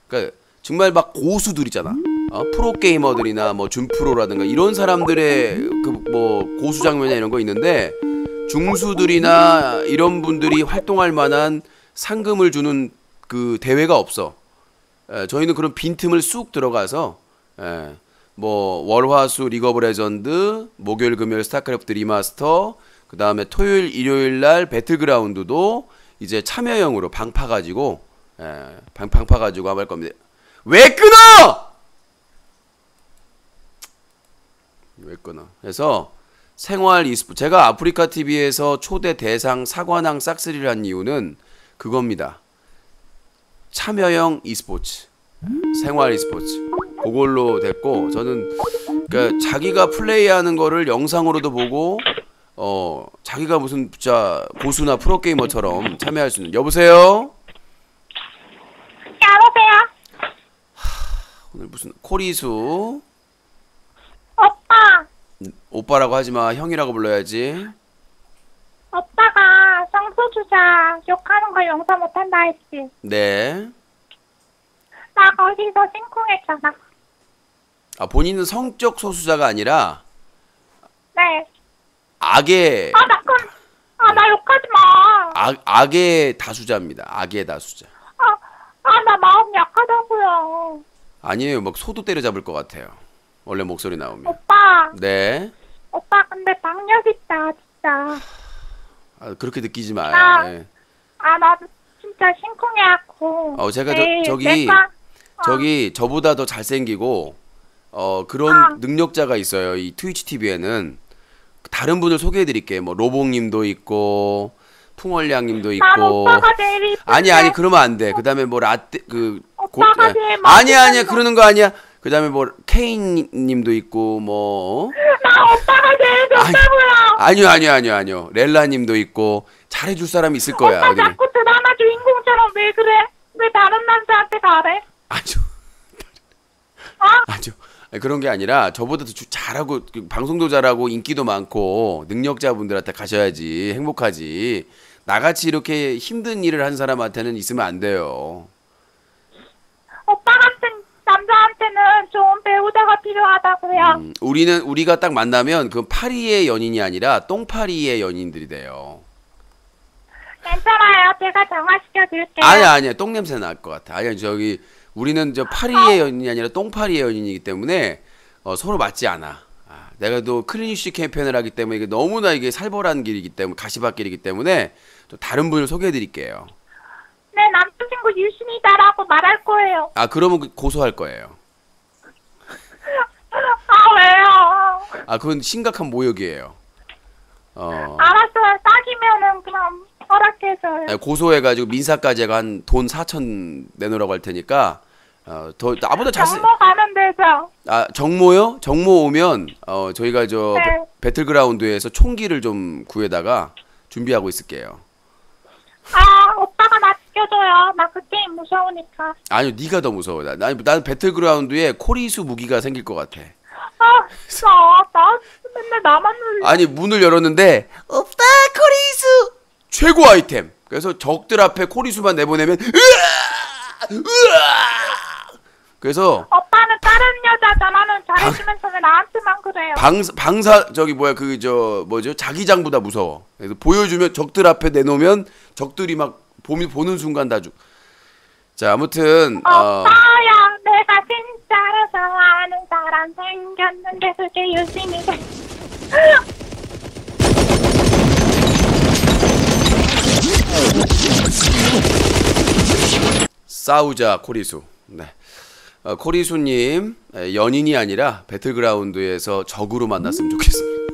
그러니까 정말 막 고수들이잖아. 어? 프로게이머들이나 뭐 준프로라든가 이런 사람들의 그 뭐 고수 장면이나 이런 거 있는데 중수들이나 이런 분들이 활동할 만한 상금을 주는 그 대회가 없어. 에, 저희는 그런 빈틈을 쑥 들어가서 에, 뭐 월화수 리그오브레전드, 목요일 금요일 스타크래프트 리마스터, 그 다음에 토요일 일요일 날 배틀그라운드도 이제 참여형으로 방파 가지고 예, 방, 방파 가지고 할 겁니다. 왜 끊어? 왜 끊어? 그래서 생활 e스포츠 제가 아프리카티비에서 초대 대상 사관왕 싹쓸이를 한 이유는 그겁니다. 참여형 e스포츠, 생활 e스포츠 그걸로 됐고, 저는 그러니까 자기가 플레이하는 거를 영상으로도 보고 어 자기가 무슨 진짜 고수나 프로게이머처럼 참여할 수 있는. 여보세요? 여보세요? 하, 오늘 무슨 코리수. 오빠. 오빠라고 하지마. 형이라고 불러야지. 오빠가 쌍수주자 욕하는 걸 용서 못한다 했지. 네. 나 거기서 심쿵했잖아. 아, 본인은 성적 소수자가 아니라. 네. 악의. 아, 나, 그럼, 아, 나 욕하지 마. 악, 악의 다수자입니다. 악의 다수자. 아, 아, 나 마음 약하다고요. 아니에요. 막 소도 때려잡을 것 같아요. 원래 목소리 나오면. 오빠. 네. 오빠, 근데 박력 있다, 진짜. 아, 그렇게 느끼지 마요. 나, 네. 아, 나 진짜 심쿵해갖고. 어, 제가 에이, 저, 저기, 내가, 어. 저기, 저보다 더 잘생기고, 어, 그런 아. 능력자가 있어요. 이 트위치 티비에는. 다른 분을 소개해드릴게요. 뭐 로봉님도 있고 풍월량님도 있고. 아니 아니 그러면 안 돼. 그다음에 뭐 라떼 그 고, 아니 아니야 그러는 거 아니야. 그다음에 뭐 케인님도 있고 뭐. 나 오빠가 제일 좋다고요. 아니요 아니요 아니요 아니요. 렐라님도 있고 잘해줄 사람이 있을 거야. 오빠 자꾸 드라마 주인공처럼 왜 그래? 왜 다른 남자한테 가래? 아니요. 어? 아니요. 그런 게 아니라 저보다 더 잘하고 방송도 잘하고 인기도 많고 능력자분들한테 가셔야지 행복하지. 나같이 이렇게 힘든 일을 한 사람한테는 있으면 안 돼요. 오빠 같은 남자한테는 좋은 배우자가 필요하다고요. 음, 우리는 우리가 딱 만나면 그 파리의 연인이 아니라 똥파리의 연인들이 돼요. 괜찮아요. 제가 정화시켜 드릴게요. 아니야 아니야 똥냄새 날 것 같아. 아니야 저기 우리는 저 파리의 연인이 아니라 똥파리의 연인이기 때문에 어, 서로 맞지 않아. 아, 내가 또 클린유시 캠페인을 하기 때문에 이게 너무나 이게 살벌한 길이기 때문에 가시밭길이기 때문에 또 다른 분을 소개해드릴게요. 네, 내 남자친구 유신이다라고 말할 거예요. 아, 그러면 고소할 거예요. 아, 왜요? 아, 그건 심각한 모욕이에요. 어. 알았어요. 딱이면은 그럼 허락해서요. 아, 고소해가지고 민사까지 해가 한 돈 사천 내놓으라고 할 테니까 어, 더 나보다 자세. 정모 가면 되죠. 아, 정모요? 정모 오면 어, 저희가 저 네. 배틀그라운드에서 총기를 좀 구해다가 준비하고 있을게요. 아, 오빠가 나 지켜줘요. 나 그 게임 무서우니까. 아니요, 네가 더 무서워. 나, 난, 난 배틀그라운드에 코리수 무기가 생길 것 같아. 아, 진짜. 나 맨날 나만 놀려. 아니, 문을 열었는데 오빠 코리수 최고 아이템. 그래서 적들 앞에 코리수만 내보내면 으아! 으아! 그래서 오빠는 다른 여자잖아. 나는 잘해주면서 왜 나한테만 그래요? 방 방사 저기 뭐야 그 저 뭐죠? 자기장보다 무서워. 그래서 보여주면 적들 앞에 내놓으면 적들이 막 봄이 보는 순간 다 죽. 자 아무튼 오빠야 어... 내가 진짜로 좋아하는 사람 생겼는데 그게 유신이 됐어. 싸우자 코리수. 네. 어, 코리수님 연인이 아니라 배틀그라운드에서 적으로 만났으면 좋겠습니다.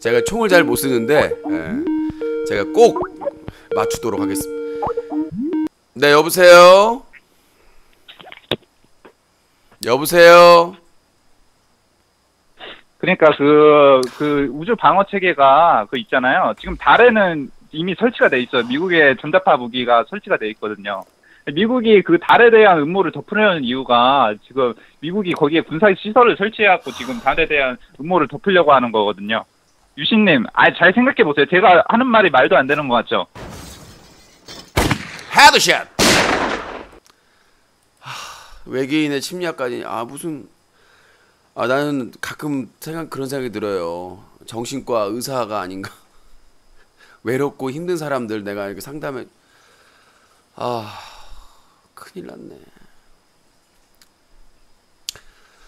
제가 총을 잘 못 쓰는데 예, 제가 꼭 맞추도록 하겠습니다. 네 여보세요. 여보세요. 그러니까 그, 그 우주 방어 체계가 그 있잖아요. 지금 달에는 이미 설치가 돼 있어요. 미국의 전자파 무기가 설치가 돼 있거든요. 미국이 그 달에 대한 음모를 덮으려는 이유가 지금 미국이 거기에 군사시설을 설치해갖고 지금 달에 대한 음모를 덮으려고 하는 거거든요. 유신님, 아, 잘 생각해보세요. 제가 하는 말이 말도 안 되는 것 같죠? 헤드샷! 외계인의 침략까지, 아, 무슨, 아, 나는 가끔 생각, 그런 생각이 들어요. 정신과 의사가 아닌가. 외롭고 힘든 사람들 내가 이렇게 상담해. 아. 큰일 났네.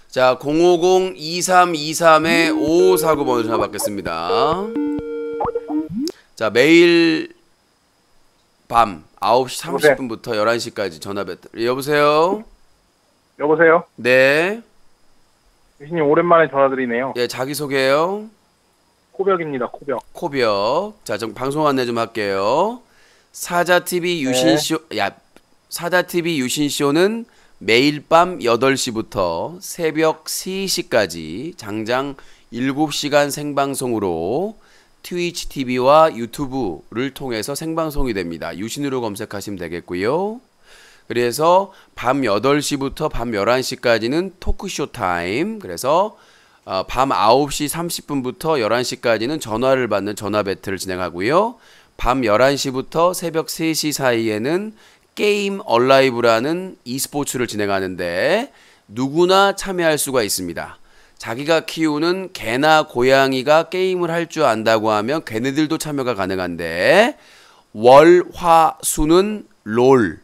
자, 공오공 이삼이삼에 오오사구 번호 전화 받겠습니다. 자, 매일 밤 아홉 시 삼십 분부터 열한 시까지 전화 배틀. 여보세요? 여보세요? 네. 유신님 오랜만에 전화드리네요. 예, 자기소개요. 코벽입니다, 코벽. 코벽. 자, 좀 방송 안내 좀 할게요. 사자티비 유신쇼, 네. 야, 사자티비 유신쇼는 매일 밤 여덟 시부터 새벽 세 시까지 장장 일곱 시간 생방송으로 트위치티비와 유튜브를 통해서 생방송이 됩니다. 유신으로 검색하시면 되겠고요. 그래서 밤 여덟 시부터 밤 열한 시까지는 토크쇼 타임. 그래서 밤 아홉 시 삼십 분부터 열한 시까지는 전화를 받는 전화 배틀을 진행하고요. 밤 열한 시부터 새벽 세 시 사이에는 게임 얼라이브라는 e스포츠를 진행하는데 누구나 참여할 수가 있습니다. 자기가 키우는 개나 고양이가 게임을 할 줄 안다고 하면 걔네들도 참여가 가능한데 월, 화, 수는 롤.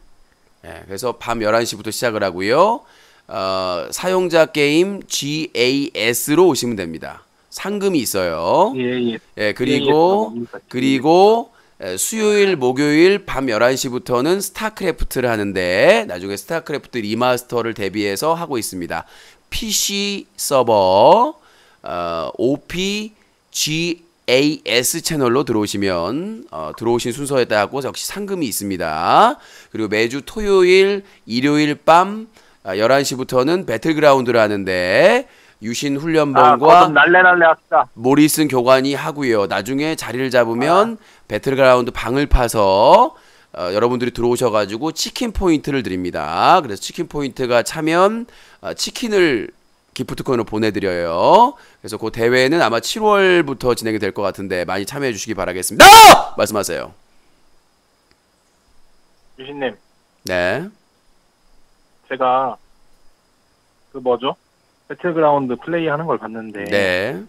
예, 그래서 밤 열한 시부터 시작을 하고요. 어, 사용자 게임 지 에이 에스로 오시면 됩니다. 상금이 있어요. 예, 예. 예, 그리고 그리고 수요일, 목요일 밤 열한 시부터는 스타크래프트를 하는데 나중에 스타크래프트 리마스터를 대비해서 하고 있습니다. 피씨 서버 어, 오피지에이에스 채널로 들어오시면 어, 들어오신 순서에 따라서 역시 상금이 있습니다. 그리고 매주 토요일, 일요일 밤 열한 시부터는 배틀그라운드를 하는데 유신 훈련병과 아, 날래 날래 합시다. 모리슨 교관이 하고요. 나중에 자리를 잡으면 아. 배틀그라운드 방을 파서 어, 여러분들이 들어오셔가지고 치킨 포인트를 드립니다. 그래서 치킨 포인트가 차면 어, 치킨을 기프트콘으로 보내드려요. 그래서 그 대회는 아마 칠월부터 진행이 될 것 같은데 많이 참여해 주시기 바라겠습니다. 아! 말씀하세요. 유신님. 네. 제가 그 뭐죠? 배틀그라운드 플레이하는 걸 봤는데 네.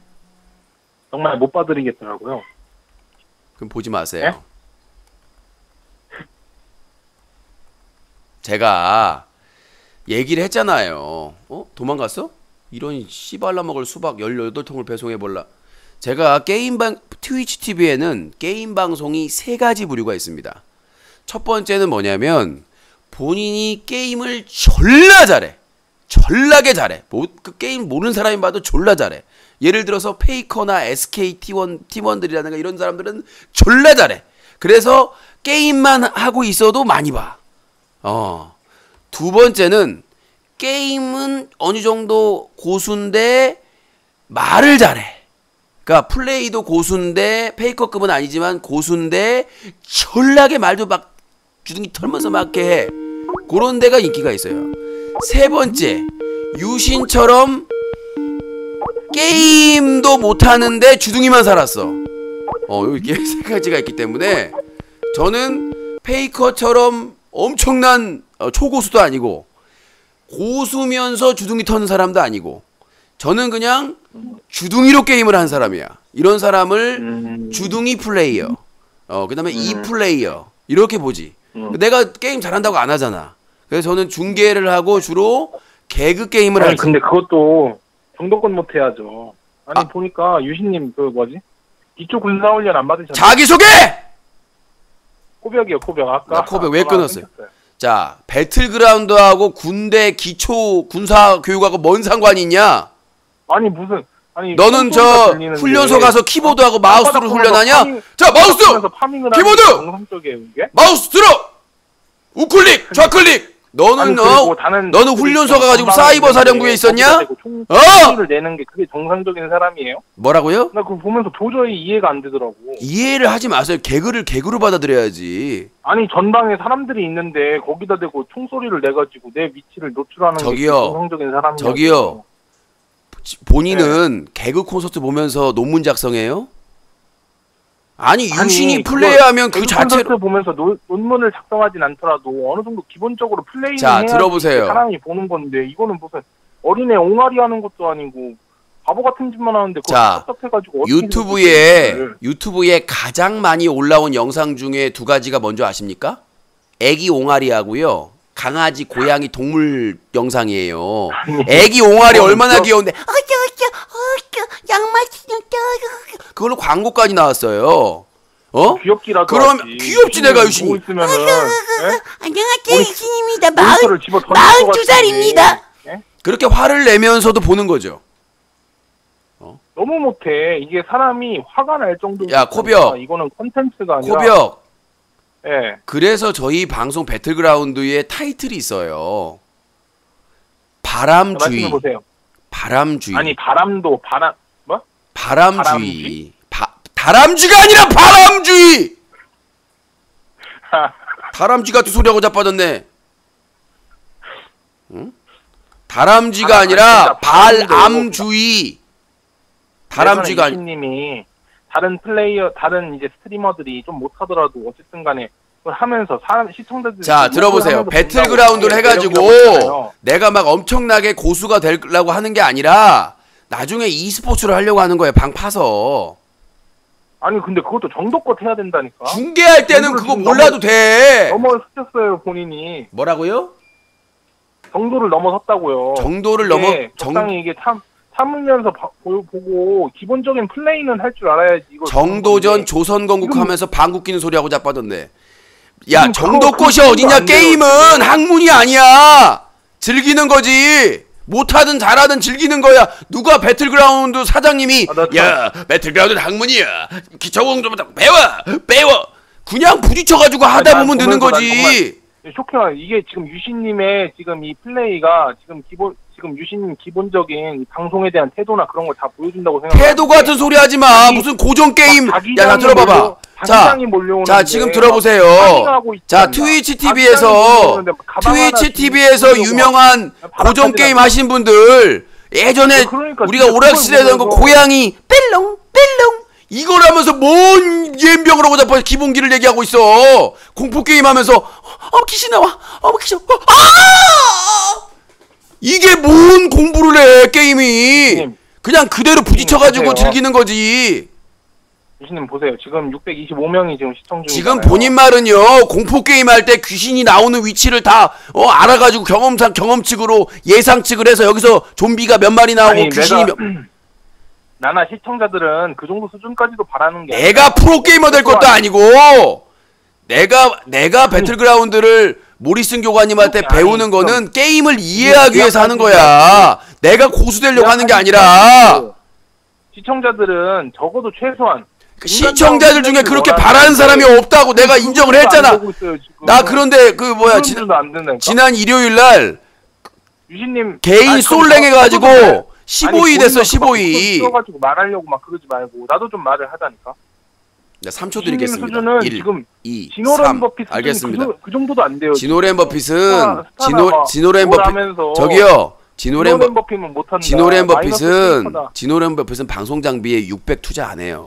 정말 못 봐드리겠더라고요. 그럼 보지 마세요. 네? 제가 얘기를 했잖아요. 어? 도망갔어? 이런 씨발라먹을 수박 열여덟 통을 배송해볼라. 제가 게임방 트위치 티비에는 게임방송이 세 가지 부류가 있습니다. 첫 번째는 뭐냐면 본인이 게임을 졸라 잘해. 졸라게 잘해. 뭐, 그 게임 모르는 사람이 봐도 졸라 잘해. 예를 들어서 페이커나 에스케이 티 원 팀원들이라든가 이런 사람들은 졸라 잘해. 그래서 게임만 하고 있어도 많이 봐. 어. 두 번째는 게임은 어느 정도 고수인데 말을 잘해. 그러니까 플레이도 고수인데 페이커급은 아니지만 고수인데 졸라게 말도 막 주둥이 털면서 막게 해. 그런 데가 인기가 있어요. 세 번째, 유신처럼 게임도 못하는데 주둥이만 살았어. 어, 이렇게 세 가지가 있기 때문에 저는 페이커처럼 엄청난 초고수도 아니고 고수면서 주둥이 터는 사람도 아니고 저는 그냥 주둥이로 게임을 한 사람이야. 이런 사람을 주둥이 플레이어, 어, 그 다음에 이 플레이어 이렇게 보지. 내가 게임 잘한다고 안 하잖아. 그래서 저는 중계를 하고 주로 개그 게임을 하죠. 근데 그것도 정도껏 못 해야죠. 아니 아. 보니까 유신님 그 뭐지? 이쪽 군사훈련 안 받으셨나요? 자기소개! 코벽이요, 코벽. 아까 코벽 왜 끊었어요? 끊겼어요. 자, 배틀그라운드하고 군대 기초 군사 교육하고 뭔 상관이 있냐? 아니 무슨 아니 너는 저 훈련소 가서 키보드하고 마우스로 훈련하냐? 파밍, 자, 마우스! 키보드! 마우스 들어! 우클릭! 좌클릭! 너는 어, 너는 훈련소 가가지고 사이버 사령부에 있었냐? 총, 어? 총을 내는 게 그게 정상적인 사람이에요? 뭐라고요? 나 그거 보면서 도저히 이해가 안 되더라고. 이해를 하지 마세요. 개그를 개그로 받아들여야지. 아니 전방에 사람들이 있는데 거기다 대고 총소리를 내가지고 내 위치를 노출하는 저기요, 게 정상적인 사람이에요. 저기요. 본인은 네. 개그 콘서트 보면서 논문 작성해요? 아니, 유신이 아니, 플레이하면 그 자체로 보면서 노, 논문을 작성하진 않더라도 어느 정도 기본적으로 플레이는 자, 들어보세요. 사람이 보는 건데 이거는 무슨 어린애 옹알이 하는 것도 아니고 바보 같은 짓만 하는데 그걸 답답해가지고 유튜브에 유튜브에 가장 많이 올라온 영상 중에 두 가지가 뭔지 아십니까? 애기 옹알이 하고요. 강아지, 고양이, 동물 영상이에요. 애기 옹알이 얼마나 귀여운데 양말 신었다. 그걸로 광고까지 나왔어요. 어? 귀엽기라도. 그럼 하지. 귀엽지 내가 유신이. 있으면은, 안녕하세요 유신입니다. 마흔두 살입니다. 그렇게 화를 내면서도 보는 거죠. 어? 너무 못해. 이게 사람이 화가 날 정도로. 야 코벽. 이거는 콘텐츠가 아니라. 코벽. 예. 그래서 저희 방송 배틀그라운드에 타이틀이 있어요. 바람주의. 말씀해 보세요. 바람주의. 아니 바람도 바람. 바람주의. 바, 다람쥐가 아니라 바람주의! 다람쥐 같은 소리하고 자빠졌네. 응? 다람쥐가 아니, 아니라 발암주의. 다람쥐가 아니. 님이 다른 플레이어, 다른 이제 스트리머들이 좀 못하더라도 어쨌든 간에 하면서 사람 시청자들 자 들어보세요. 배틀그라운드를 해가지고 내가 막 엄청나게 고수가 되려고 하는 게 아니라. 나중에 e스포츠를 하려고 하는 거예요. 방 파서. 아니 근데 그것도 정도껏 해야 된다니까. 중계할 때는 그거 몰라도 넘어, 돼. 넘어섰어요 본인이. 뭐라고요? 정도를 넘어섰다고요. 정도를 넘어. 적당히 이게 참 참으면서 바, 보고 기본적인 플레이는 할 줄 알아야지. 이거 정도전 조선건국 지금, 하면서 방귀뀌는 소리하고 자빠졌네. 야 정도껏이 어디냐. 게임은 학문이 아니야. 즐기는 거지. 못하든 잘하든 즐기는 거야. 누가 배틀그라운드 사장님이 아, 야 배틀그라운드는 학문이야. 기초공 좀 배워 배워. 그냥 부딪혀가지고 하다 보면 되는 거지. 쇼킹한 이게 지금 유신님의 지금 이 플레이가 지금 기본 지금 유신님 기본적인 방송에 대한 태도나 그런 걸 다 보여준다고 생각. 태도 같은 소리 하지 마. 자기, 무슨 고정 게임. 야 나 들어봐봐. 자, 자 지금 들어보세요. 자 트위치 티비에서 트위치 티비에서 유명한 고정 게임 하신 분들 예전에 그러니까, 우리가 오락실에 하던 거 고양이 뺄롱 뺄롱 이걸 하면서 뭔 예병을 하고 자빠서 기본기를 얘기하고 있어. 공포 게임 하면서 어 귀신 나와 어 귀신 어, 아 이게 뭔 공부를 해 게임이. 그냥 그대로 부딪혀가지고 즐기는 거지. 유신님 보세요. 지금 육백이십오 명이 지금 시청 중이에요. 지금 본인 말은요. 공포 게임 할 때 귀신이 나오는 위치를 다 어, 알아가지고 경험상 경험칙으로 예상칙을 해서 여기서 좀비가 몇 마리 나오고 아니, 귀신이 내가, 몇 나나 시청자들은 그 정도 수준까지도 바라는 게 내가 프로 게이머 될 것도 아니고 내가 내가 배틀그라운드를 모리슨 교관님한테 배우는 거는 게임을 이해하기 위해서 하는 거야. 내가 고수 되려고 하는 게 아니라. 시청자들은 적어도 최소한 시청자들 중에 그렇게 바라는 사람이 없다고 내가 인정을 했잖아. 나 그런데 그 뭐야 지난, 지난 일요일 날 유신님 개인 솔랭해 가지고 십오 위 됐어. 십오 위. 써가지고 말하려고 막 그러지 말고 나도 좀 말을 하자니까. 네, 삼 초 드리겠습니다. 일, 지금 이, 삼. 알겠습니다. 그, 그 정도도 안 돼요. 지노 램버핏은 지노 지노 램버핏 저기요. 지노 램버핏은 못 한다. 지노 램버핏은 지노 램버핏은 방송 장비에 육백 투자 안 해요.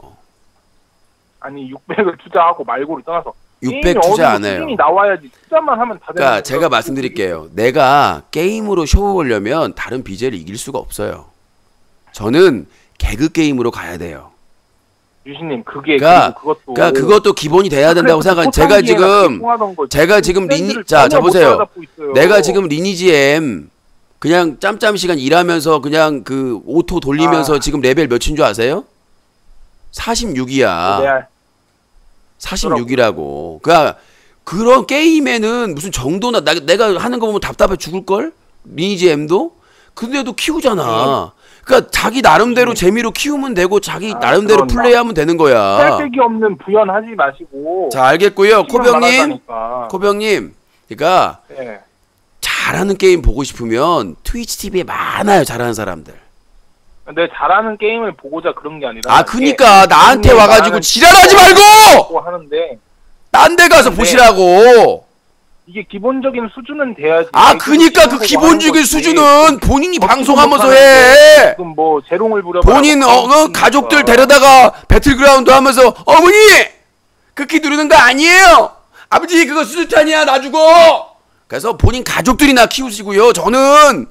아니 육백을 투자하고 말고를 떠나서 육백 투자 안 해요. 수준이 나와야지. 투자만 하면 다 그러니까 되는 제가 말씀드릴게요. 내가 게임으로 쇼 보려면 다른 비제를 이길 수가 없어요. 저는 개그 게임으로 가야 돼요. 유신님 그게 그러니까, 그것도 그러니까 그것도 기본이 돼야 된다고 생각한. 제가 지금 제가 지금 리니 자, 자 보세요. 내가 지금 리니지 M 그냥 짬짬 시간 일하면서 그냥 그 오토 돌리면서 아. 지금 레벨 몇인 줄 아세요? 사십육이야. 네. 사십육이라고. 그러니까 그런 게임에는 무슨 정도나 나, 내가 하는 거 보면 답답해 죽을 걸. 리니지 M도 근데도 키우잖아. 네. 그니까 자기 나름대로 네. 재미로 키우면 되고 자기 아, 나름대로 그런다. 플레이하면 되는 거야. 쌀데기 없는 부연하지 마시고. 자 알겠고요. 코병님. 코병님. 그러니까 네. 잘하는 게임 보고 싶으면 트위치 티비에 많아요. 잘하는 사람들. 근데 잘하는 게임을 보고자 그런 게 아니라. 아 그니까 나한테 와가지고 지랄하지 말고! 하는데 딴 데 가서 보시라고. 이게 기본적인 수준은 돼야지. 아 그니까 그 기본적인 수준은 본인이 방송하면서 해. 지금 뭐 재롱을 부려 본인 어, 어 가족들 데려다가 배틀그라운드 하면서 어머니 극히 누르는 거 아니에요. 아버지 그거 수술탄이야 놔주고. 그래서 본인 가족들이나 키우시고요. 저는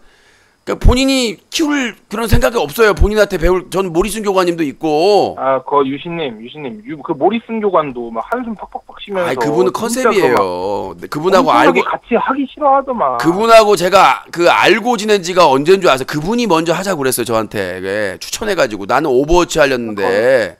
그러니까 본인이 키울 그런 생각이 없어요. 본인한테 배울. 전 모리슨 교관님도 있고. 아, 그 유신님, 유신님, 유, 그 모리슨 교관도 막 한숨 팍팍팍 쉬면서. 아니, 그분은 컨셉이에요. 그분하고 알고 같이 하기 싫어하더만. 그분하고 제가 그 알고 지낸 지가 언제인 줄 아세요? 그분이 먼저 하자고 그랬어요. 저한테 왜? 추천해가지고 나는 오버워치 하려는데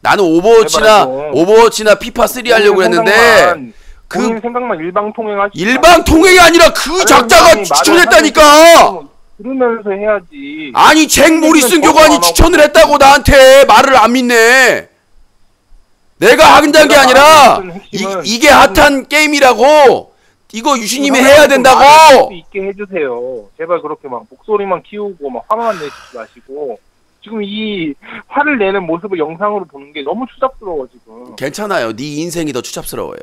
나는 오버워치나 오버워치나 피파 쓰리 하려고 그랬는데. 그 생각만 일방통행하지. 일방통행이 아니라 그 작자가 추천했다니까. 들으면서 해야지. 아니 잭 모리슨 교관이 추천을 했다고 나한테 말을 안 믿네. 내가 한다는 게 아니라 이, 이게 핫한 게임이라고 이거 유신님이 해야 된다고. 할 수 있게 해주세요. 제발 그렇게 막 목소리만 키우고 막 화만 내지 마시고. 지금 이 화를 내는 모습을 영상으로 보는 게 너무 추잡스러워 지금. 괜찮아요. 네 인생이 더 추잡스러워요.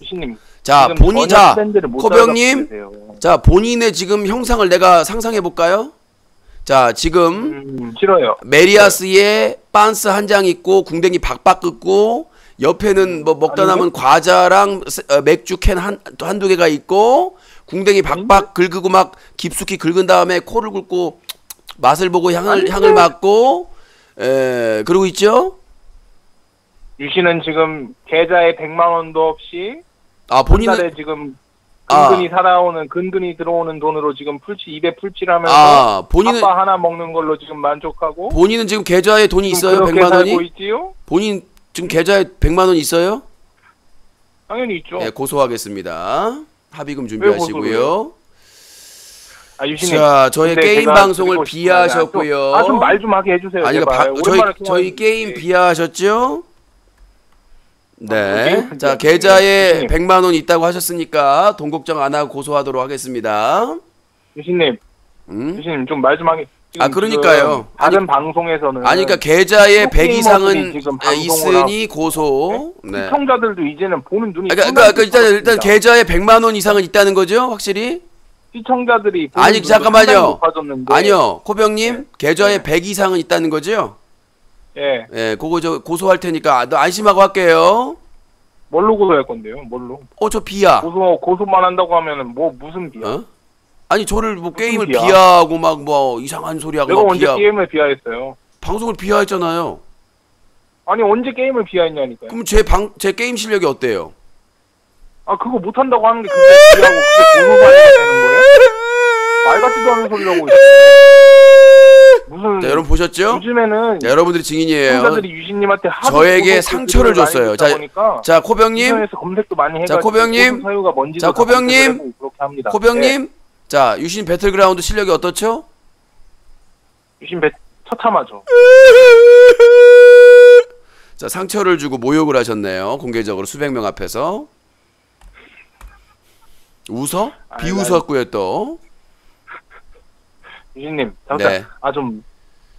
유신님. 자, 본인, 자, 코병님, 자, 본인의 지금 형상을 내가 상상해볼까요? 자, 지금, 음, 싫어요. 메리아스에 빤스 한 장 있고, 궁뎅이 박박 긋고, 옆에는 뭐 먹다 아니요? 남은 과자랑 맥주 캔 한, 한두 개가 있고, 궁뎅이 박박 긁고 막 깊숙이 긁은 다음에 코를 긁고, 맛을 보고 향을, 향을 맡고, 에, 그러고 있죠? 유신은 지금 계좌에 백만 원도 없이 아 본인은 한 달에 지금 근근히 아. 살아오는 근근히 들어오는 돈으로 지금 풀치 입에 풀칠을 하면서 아, 본인은 아빠 하나 먹는 걸로 지금 만족하고 본인은 지금 계좌에 돈이 있어요? 백만 원이? 본인 지금 계좌에 백만 원 있어요? 당연히 있죠. 네, 고소하겠습니다. 합의금 준비하시고요. 아, 유신님, 자, 저희 게임 방송을 비하하셨고요. 아, 좀 말 좀 하게 해주세요. 아니, 바, 저희, 저희 게임 비하하셨죠? 네. 자, 계좌에 백만 원 있다고 하셨으니까 돈 걱정 안 하고 고소하도록 하겠습니다. 유신님. 음? 유신님 좀 말 좀 하게. 아, 그러니까요. 다른 아니, 방송에서는 아니 그러니까 계좌에 백 이상은 있으니 고소. 네. 시청자들도 이제는 보는 눈이 그러니까, 그러니까 일단 일단 계좌에 백만 원 이상은 있다는 거죠? 확실히? 시청자들이 보는 아니, 잠깐만요. 아니요. 코병님, 네. 계좌에 네. 백 이상은 있다는 거죠? 예. 예, 그거 저 고소할 테니까 안심하고 할게요. 뭘로 고소할 건데요? 뭘로? 어, 저 비하. 고소 고소만 한다고 하면은 뭐 무슨 비하? 어? 아니 저를 뭐 게임을 비하? 비하하고 막 뭐 이상한 소리하고. 내가 언제 비하하고. 게임을 비하했어요? 방송을 비하했잖아요. 아니 언제 게임을 비하했냐니까요. 그럼 제 방 제 게임 실력이 어때요? 아 그거 못 한다고 하는 게 그게 비하고 그게 고소가 되는 거예요? 말 같지도 않은 소리라고. 무슨. 자, 여러분 보셨죠? 요즘에는 자, 여러분들이 증인이에요. 유신님한테 저에게 상처를 줬어요. 자, 자 코병님. 검색도 많이 자 코병님. 자 코병님. 코병님. 네. 자 유신 배틀그라운드 실력이 어떻죠? 유신 배 처참하죠. 자 상처를 주고 모욕을 하셨네요. 공개적으로 수백 명 앞에서. 웃어? 아니, 비웃었고요. 난... 또 유진님, 네. 아 좀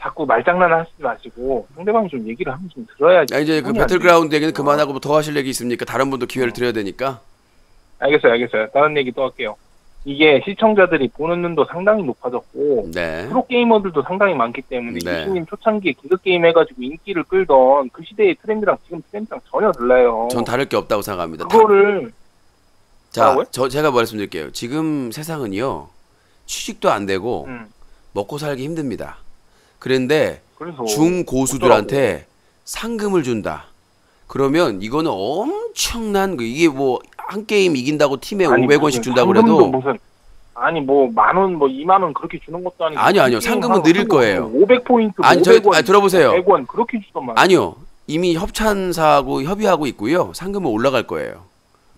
자꾸 말장난 하시지 마시고 상대방이 좀 얘기를 한번 좀 들어야지. 아, 이제 그 배틀그라운드 얘기는 그만하고 뭐 더 하실 얘기 있습니까? 다른 분도 기회를 어. 드려야 되니까. 알겠어요, 알겠어요. 다른 얘기 또 할게요. 이게 시청자들이 보는 눈도 상당히 높아졌고 네. 프로게이머들도 상당히 많기 때문에 네. 유신님 초창기에 기극게임 해가지고 인기를 끌던 그 시대의 트렌드랑 지금 트렌드랑 전혀 달라요. 전 다를 게 없다고 생각합니다. 그거를 자, 저 제가 말씀드릴게요. 지금 세상은요 취직도 안 되고 음. 먹고 살기 힘듭니다. 그런데 중고수들한테 상금을 준다. 그러면 이거는 엄청난 거. 이게 뭐 한 게임 이긴다고 팀에 아니, 오백 원씩 준다고 그래도 무슨 아니 뭐 만 원, 뭐 이만 원 그렇게 주는 것도 아니고 아니요 아니요 상금은 늘릴 거예요. 오백 포인트, 아니, 오백 원, 저, 아니, 들어보세요. 백 원 그렇게 주던 말이에요. 아니요 이미 협찬사하고 협의하고 있고요. 상금은 올라갈 거예요.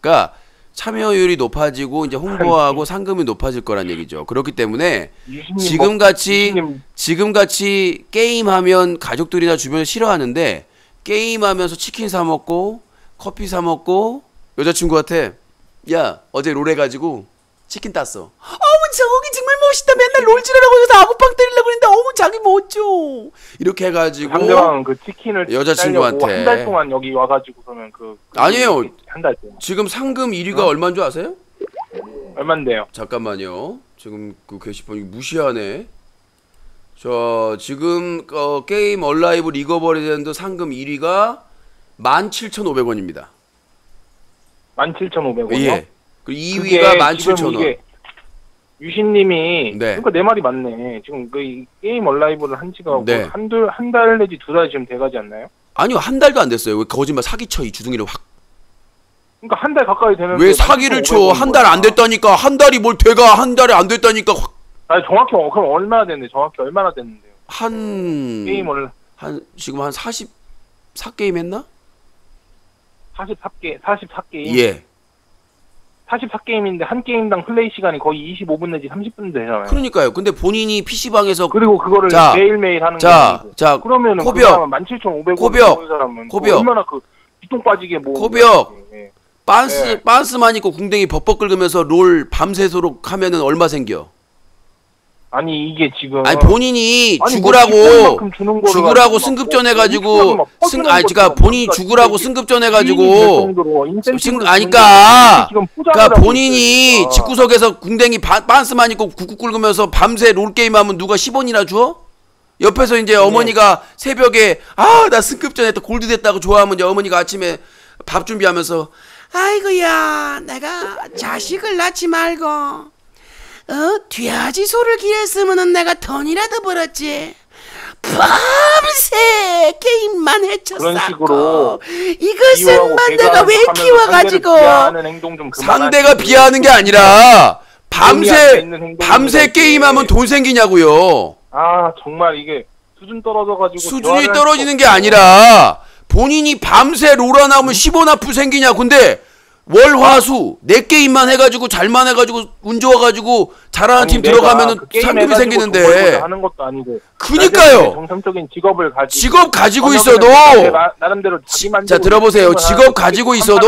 그러니까 참여율이 높아지고 이제 홍보하고 상금이 높아질 거란 얘기죠. 그렇기 때문에 지금같이 지금같이 게임하면 가족들이나 주변을 싫어하는데 게임하면서 치킨 사 먹고 커피 사 먹고 여자친구한테 야 어제 롤 해가지고 치킨 땄어. 어머 저기 정말 멋있다. 맨날 롤질하라고 해서 아구빵 때리려고 했는데 어머 자기 멋져. 이렇게 해가지고 상대방 그 치킨을 여자친구한테 한 달 동안 여기 와가지고서는 그, 그 아니에요. 한 달 동안 지금 상금 일 위가 어? 얼마인 줄 아세요? 얼만데요? 잠깐만요. 지금 그 게시판이 무시하네. 저 지금 어, 게임 얼라이브 리그오브레전드 상금 일 위가 만 칠천오백 원입니다. 만 칠천오백 원이요? 예. 그 이 위가 만 칠천 원. 유신님이, 네. 그러니까 내 말이 맞네. 지금 그 게임 얼라이브를 한 지가 네. 한 달, 한 달 내지 두 달 지금 돼가지 않나요? 아니요, 한 달도 안 됐어요. 왜 거짓말 사기쳐, 이 주둥이를 확. 그러니까 한 달 가까이 되는데. 왜 사기를 쳐? 한 달 안 됐다니까. 한 달이 뭘 돼가. 한 달이 안 됐다니까. 확. 아니, 정확히, 그럼 얼마나 됐는데? 정확히 얼마나 됐는데요? 한. 게임을. 한, 지금 한 사십사 게임 했나? 사십사 게, 사십사 게임? 예. 사십사 게임인데 한 게임당 플레이 시간이 거의 이십오 분 내지 삼십 분 되잖아요. 그러니까요. 근데 본인이 피씨방에서 그리고 그거를 자, 매일매일 하는 자, 거 자, 그러면은 코벽 만 칠천오백 원 그 사람은 코벽 얼마나 그 뒤통 빠지게 뭐 코벽 네. 빤스 네. 빤스만 입고 궁뎅이 벅벅 긁으면서 롤 밤새도록 하면은 얼마 생겨? 아니 이게 지금 아니 본인이 아니, 죽으라고 죽으라고 승급전 해가지고 승 아니 그러니까 본인이 죽으라고 승급전 해가지고 승 아니까 그러니까 본인이 집구석에서 궁뎅이 빤스만 입고 쿡쿡 긁으면서 밤새 롤 게임하면 누가 십 원이나 줘? 옆에서 이제 어머니가 새벽에 아 나 승급전 했다 골드 됐다고 좋아하면 이제 어머니가 아침에 밥 준비하면서 아이고야 내가 자식을 낳지 말고. 어? 돼지 소를 기르었으면은 내가 돈이라도 벌었지. 밤새 게임만 해쳤어. 이것은 만 내가 왜 키워가지고 상대가 비하하는 게 아니라 밤새 밤새 게임하면 돈 생기냐고요. 아 정말 이게 수준 떨어져가지고 수준이 떨어지는 게 아니라 본인이 밤새 롤하나 하면 십 원 아프 생기냐. 근데 월화수 내 게임만 해가지고 잘만 해가지고 운 좋아가지고 잘하는 아니, 팀 들어가면은 그 상금이 생기는데 하는 것도 아니고 그니까요. 정상적인 직업을 가지고 직업 가지고 있어도 나, 나름대로 자기만 자 들어보세요. 직업 가지고 있어도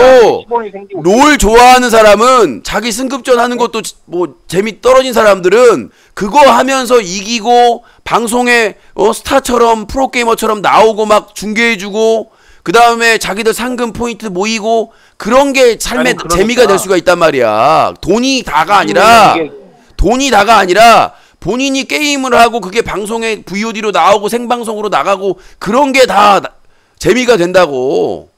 롤 좋아하는 사람은 자기 승급전 하는 것도 뭐 재미 떨어진 사람들은 그거 하면서 이기고 방송에 어, 스타처럼 프로게이머처럼 나오고 막 중계해주고 그 다음에 자기들 상금 포인트 모이고 그런 게 삶의 아니, 재미가 될 수가 있단 말이야. 돈이 다가 아니라 돈이 다가 아니라 본인이 게임을 하고 그게 방송에 브이오디로 나오고 생방송으로 나가고 그런 게 다 재미가 된다고.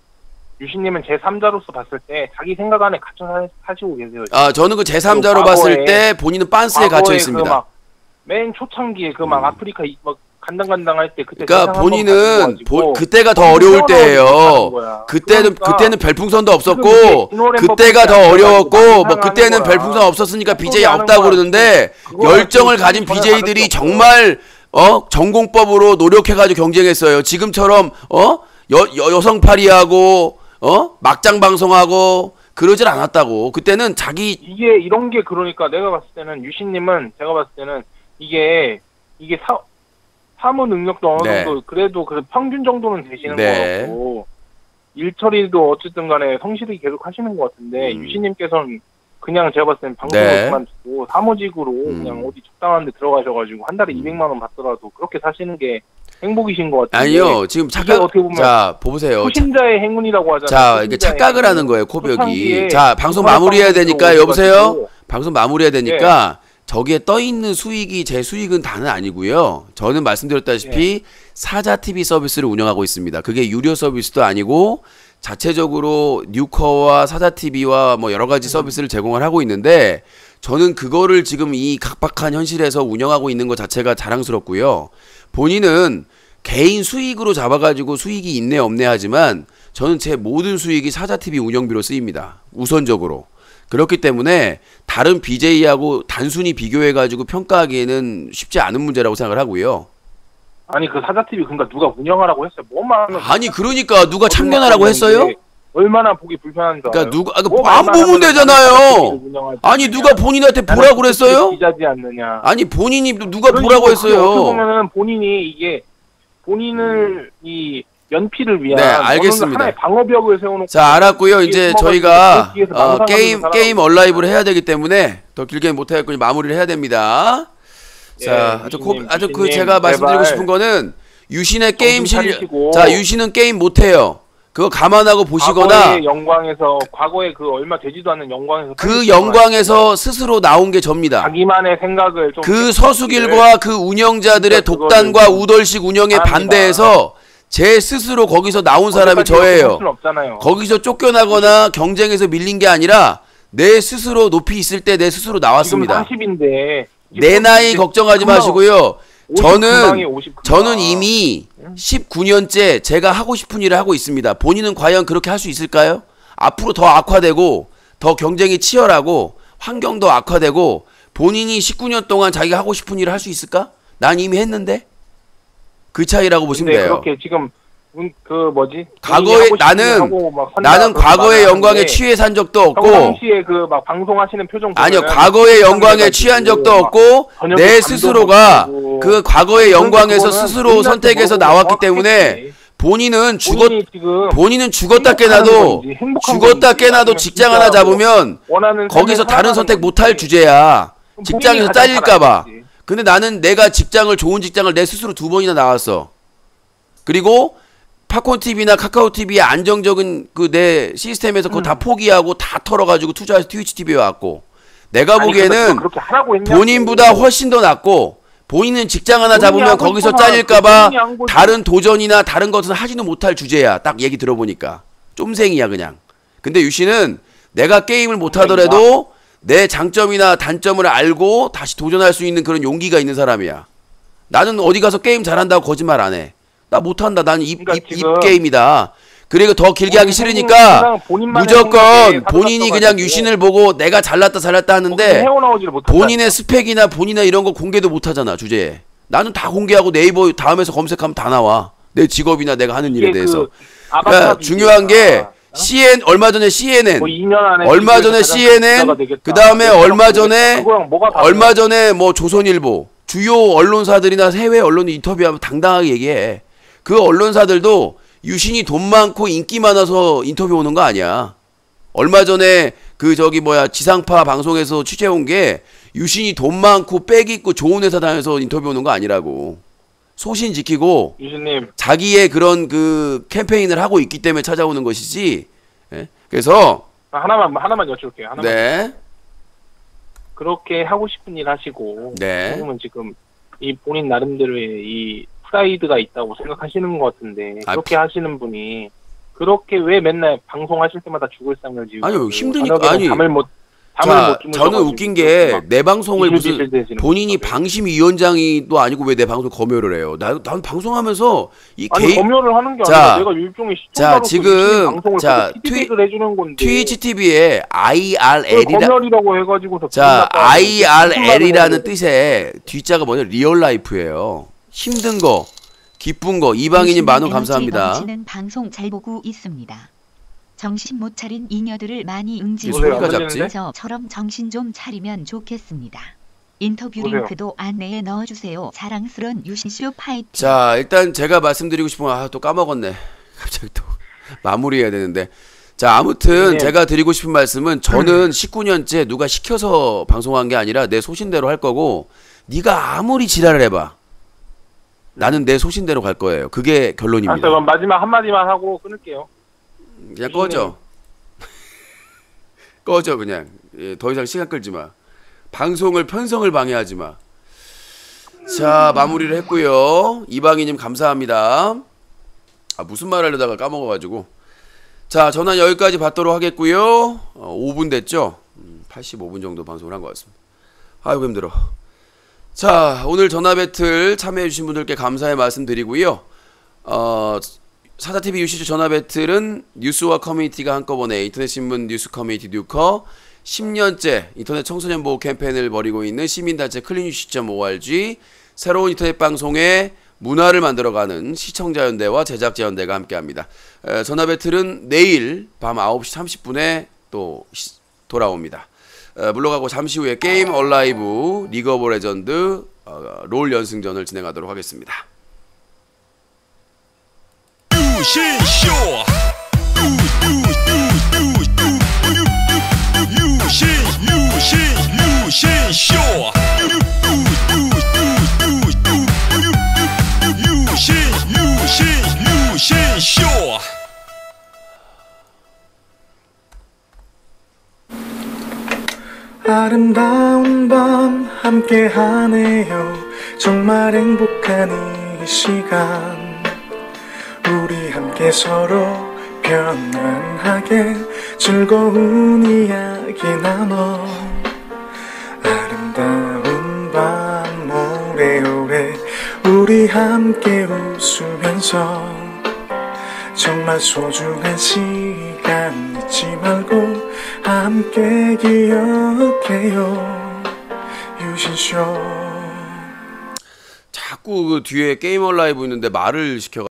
유신님은 제삼자로서 봤을 때 자기 생각 안에 갇혀 사시고 계세요. 아 저는 그 제삼자로 봤을 때 본인은 빤스에 갇혀 있습니다. 그 맨 초창기에 그 막 음. 아프리카 막 간당간당할 때 그때 그러니까 본인은 보, 그때가 더 어려울 때예요. 그때는 그러니까 그때는 별풍선도 없었고 그때가 더 어려웠고 뭐 그때는 별풍선 없었으니까 비제이 없다고 그러는데 열정을 가진 비제이들이 정말 어? 전공법으로 노력해가지고 경쟁했어요. 지금처럼, 어? 여, 여, 여성팔이하고, 어? 막장 방송하고, 그러질 않았다고. 그때는 자기. 이게, 이런 게 그러니까 내가 봤을 때는, 유신님은, 제가 봤을 때는, 이게, 이게 사, 사무 능력도 어느 네. 정도, 그래도 그 평균 정도는 되시는 네. 거고, 일처리도 어쨌든 간에 성실히 계속 하시는 것 같은데, 음. 유신님께서는 그냥 제가 봤을 때는 방송을 그만두고 네. 사무직으로 음. 그냥 어디 적당한 데 들어가셔가지고 한 달에 음. 이백만 원 받더라도 그렇게 사시는 게 행복이신 것 같아요. 아니요, 지금 착각. 어떻게 보면 자, 보세요. 소신자의 행운이라고 하잖아요. 자, 이게 착각을 행운. 하는 거예요, 코벽이. 자, 방송 마무리해야 되니까 여보세요. 방송 마무리해야 되니까 네. 저기에 떠 있는 수익이 제 수익은 다는 아니고요. 저는 말씀드렸다시피 네. 사자티비 서비스를 운영하고 있습니다. 그게 유료 서비스도 아니고. 자체적으로 뉴커와 사자티비와 뭐 여러가지 서비스를 제공을 하고 있는데 저는 그거를 지금 이 각박한 현실에서 운영하고 있는 것 자체가 자랑스럽고요. 본인은 개인 수익으로 잡아가지고 수익이 있네 없네 하지만 저는 제 모든 수익이 사자티비 운영비로 쓰입니다. 우선적으로. 그렇기 때문에 다른 비제이하고 단순히 비교해가지고 평가하기에는 쉽지 않은 문제라고 생각을 하고요. 아니 그 사자티비 그러니까 누가 운영하라고 했어요? 뭐만 아니 그러니까 누가 참견하라고 했어요? 얼마나 보기 불편한 줄 알아요? 그러니까 누가 아니, 뭐 안 보면 되잖아요. 아니 누가 본인한테 보라고 그랬어요? 기자지 않느냐? 아니 본인이 누가 보라고 했어요? 보면은 본인이 이게 본인을 이 연필을 위한 네, 알겠습니다. 하나의 방어벽을 세워놓고 자 알았고요. 이제 저희가 어, 게임 게임 얼라이브를 해야 되기 때문에 더 길게 못하겠고 마무리를 해야 됩니다. 자, 아주 코, 아주 그 제가 말씀드리고 싶은 거는 유신의 게임 실력. 자, 유신은 게임 못해요. 그거 감안하고 보시거나. 과거의 영광에서 과거에 그 얼마 되지도 않는 영광에서. 그 영광에서 스스로 나온 게 접니다. 자기만의 생각을 좀. 그 서수길과 그 운영자들의 독단과 우덜식 운영에 반대해서 제 스스로 거기서 나온 사람이 저예요. 거기서 쫓겨나거나 경쟁에서 밀린 게 아니라 내 스스로 높이 있을 때 내 스스로 나왔습니다. 지금 삼십인데. 내 나이 걱정하지 마시고요. 저는 저는 이미 십구 년째 제가 하고 싶은 일을 하고 있습니다. 본인은 과연 그렇게 할 수 있을까요? 앞으로 더 악화되고 더 경쟁이 치열하고 환경도 악화되고 본인이 십구 년 동안 자기가 하고 싶은 일을 할 수 있을까? 난 이미 했는데 그 차이라고 보시면 돼요. 그렇게 지금 그 뭐지? 과거에 나는 나는 과거의 영광에 취해 산 적도 없고 당시에 그 막 방송하시는 표정 아니요 과거의 영광에 취한 적도 없고 내 스스로가 그 과거의 영광에서 스스로 선택해서 나왔기 때문에 본인은 죽었 본인은 죽었다 깨나도 죽었다 깨나도 직장 하나 잡으면 거기서 다른 선택 못할 주제야. 직장에서 잘릴까봐. 근데 나는 내가 직장을 좋은 직장을 내 스스로 두 번이나 나왔어. 그리고 팝콘티비나 카카오티비의 안정적인 그 내 시스템에서 그거 음. 다 포기하고 다 털어가지고 투자해서 트위치티비에 왔고 내가 아니, 보기에는 본인보다 훨씬 더 낫고 본인은 직장 하나 잡으면 거기서 잘릴까봐 다른 도전이나 다른 것은 하지도 못할 주제야. 딱 얘기 들어보니까 쫌생이야 그냥. 근데 유씨는 내가 게임을 못하더라도 내 장점이나 단점을 알고 다시 도전할 수 있는 그런 용기가 있는 사람이야. 나는 어디 가서 게임 잘한다고 거짓말 안 해. 나 못한다. 난 입, 그러니까 입, 입 게임이다. 그리고 더 길게 하기 싫으니까 무조건 본인이 그냥 유신을 보고 내가 잘났다 잘났다 하는데 본인의 스펙이나 본인이나 이런 거 공개도 못하잖아. 주제에. 나는 다 공개하고 네이버 다음에서 검색하면 다 나와. 내 직업이나 내가 하는 일에 대해서. 그러니까 중요한 게 씨엔 얼마 전에 씨엔엔 뭐 안에 얼마 전에 씨엔엔 그 다음에 얼마 전에 얼마 전에 뭐 조선일보 주요 언론사들이나 해외 언론 인터뷰하면 당당하게 얘기해. 그 언론사들도 유신이 돈 많고 인기 많아서 인터뷰 오는 거 아니야. 얼마 전에 그 저기 뭐야 지상파 방송에서 취재 온 게 유신이 돈 많고 빽 있고 좋은 회사 다녀서 인터뷰 오는 거 아니라고. 소신 지키고 유신님. 자기의 그런 그 캠페인을 하고 있기 때문에 찾아오는 것이지. 네? 그래서 아, 하나만 하나만 여쭐게요. 하나만. 네. 그렇게 하고 싶은 일 하시고 네. 지금은 지금 이 본인 나름대로의 이 프라이드가 있다고 생각하시는 것 같은데 아, 그렇게 피... 하시는 분이 그렇게 왜 맨날 방송하실 때마다 죽을 상을 지우고 아니요 힘드니까 아니 잠을 못 잠을 자, 못 저는 웃긴 게 내 방송을 무슨 본인이 방심위원장이도 아니고 왜 내 방송 검열을 해요? 나 난 방송하면서 이 아니 개인... 검열을 하는 게 자, 아니라 내가 일종의 시청자로서 지금 방송을 자 트위치를 해주는 건데 트위치티비에 아이알엘이라 검열이라고 해가지고서 자 아이알엘이라는 뜻의 뒷자가 뭐냐 리얼라이프예요. 힘든 거, 기쁜 거. 이방인이 만원 감사합니다. 정신은 방송 잘 보고 있습니다. 정신 못 차린 이녀들을 많이 응징해 저처럼 정신 좀 차리면 좋겠습니다. 인터뷰 링크도 안내에 넣어주세요. 자랑스런 유신쇼 파이팅. 자, 일단 제가 말씀드리고 싶은 건, 아, 또 까먹었네. 갑자기 또 마무리해야 되는데. 자, 아무튼 네. 제가 드리고 싶은 말씀은, 저는 십구 년째 누가 시켜서 방송한 게 아니라 내 소신대로 할 거고, 네가 아무리 지랄을 해봐, 나는 내 소신대로 갈 거예요. 그게 결론입니다. 아, 그럼 마지막 한마디만 하고 끊을게요. 그냥 꺼져. 꺼져 그냥. 예, 더 이상 시간 끌지 마. 방송을 편성을 방해하지 마. 자, 마무리를 했고요. 이방희님 감사합니다. 아, 무슨 말 하려다가 까먹어가지고. 자, 전화 여기까지 받도록 하겠고요. 어, 오 분 됐죠? 팔십오 분 정도 방송을 한 것 같습니다. 아이고 힘들어. 자, 오늘 전화 배틀 참여해주신 분들께 감사의 말씀 드리고요. 어... 사자티비 유신쇼 전화배틀은 뉴스와 커뮤니티가 한꺼번에 인터넷신문 뉴스 커뮤니티 뉴커, 십 년째 인터넷 청소년 보호 캠페인을 벌이고 있는 시민단체 클린유시 닷 오알지, 새로운 인터넷 방송의 문화를 만들어가는 시청자연대와 제작자연대가 함께합니다. 전화배틀은 내일 밤 아홉 시 삼십 분에 또 돌아옵니다. 에, 물러가고 잠시 후에 게임 얼라이브, 리그오브레전드, 어, 롤 연승전을 진행하도록 하겠습니다. 유신쇼 유신 유신 유신쇼 유신 유신 유신쇼. 아름다운 밤 함께 하네요. 정말 행복한 이 시간, 우리 함께 서로 편안하게 즐거운 이야기 나눠. 아름다운 밤 오래오래 우리 함께 웃으면서, 정말 소중한 시간 잊지 말고 함께 기억해요. 유신쇼. 자꾸 그 뒤에 게이머 라이브 있는데 말을 시켜가지고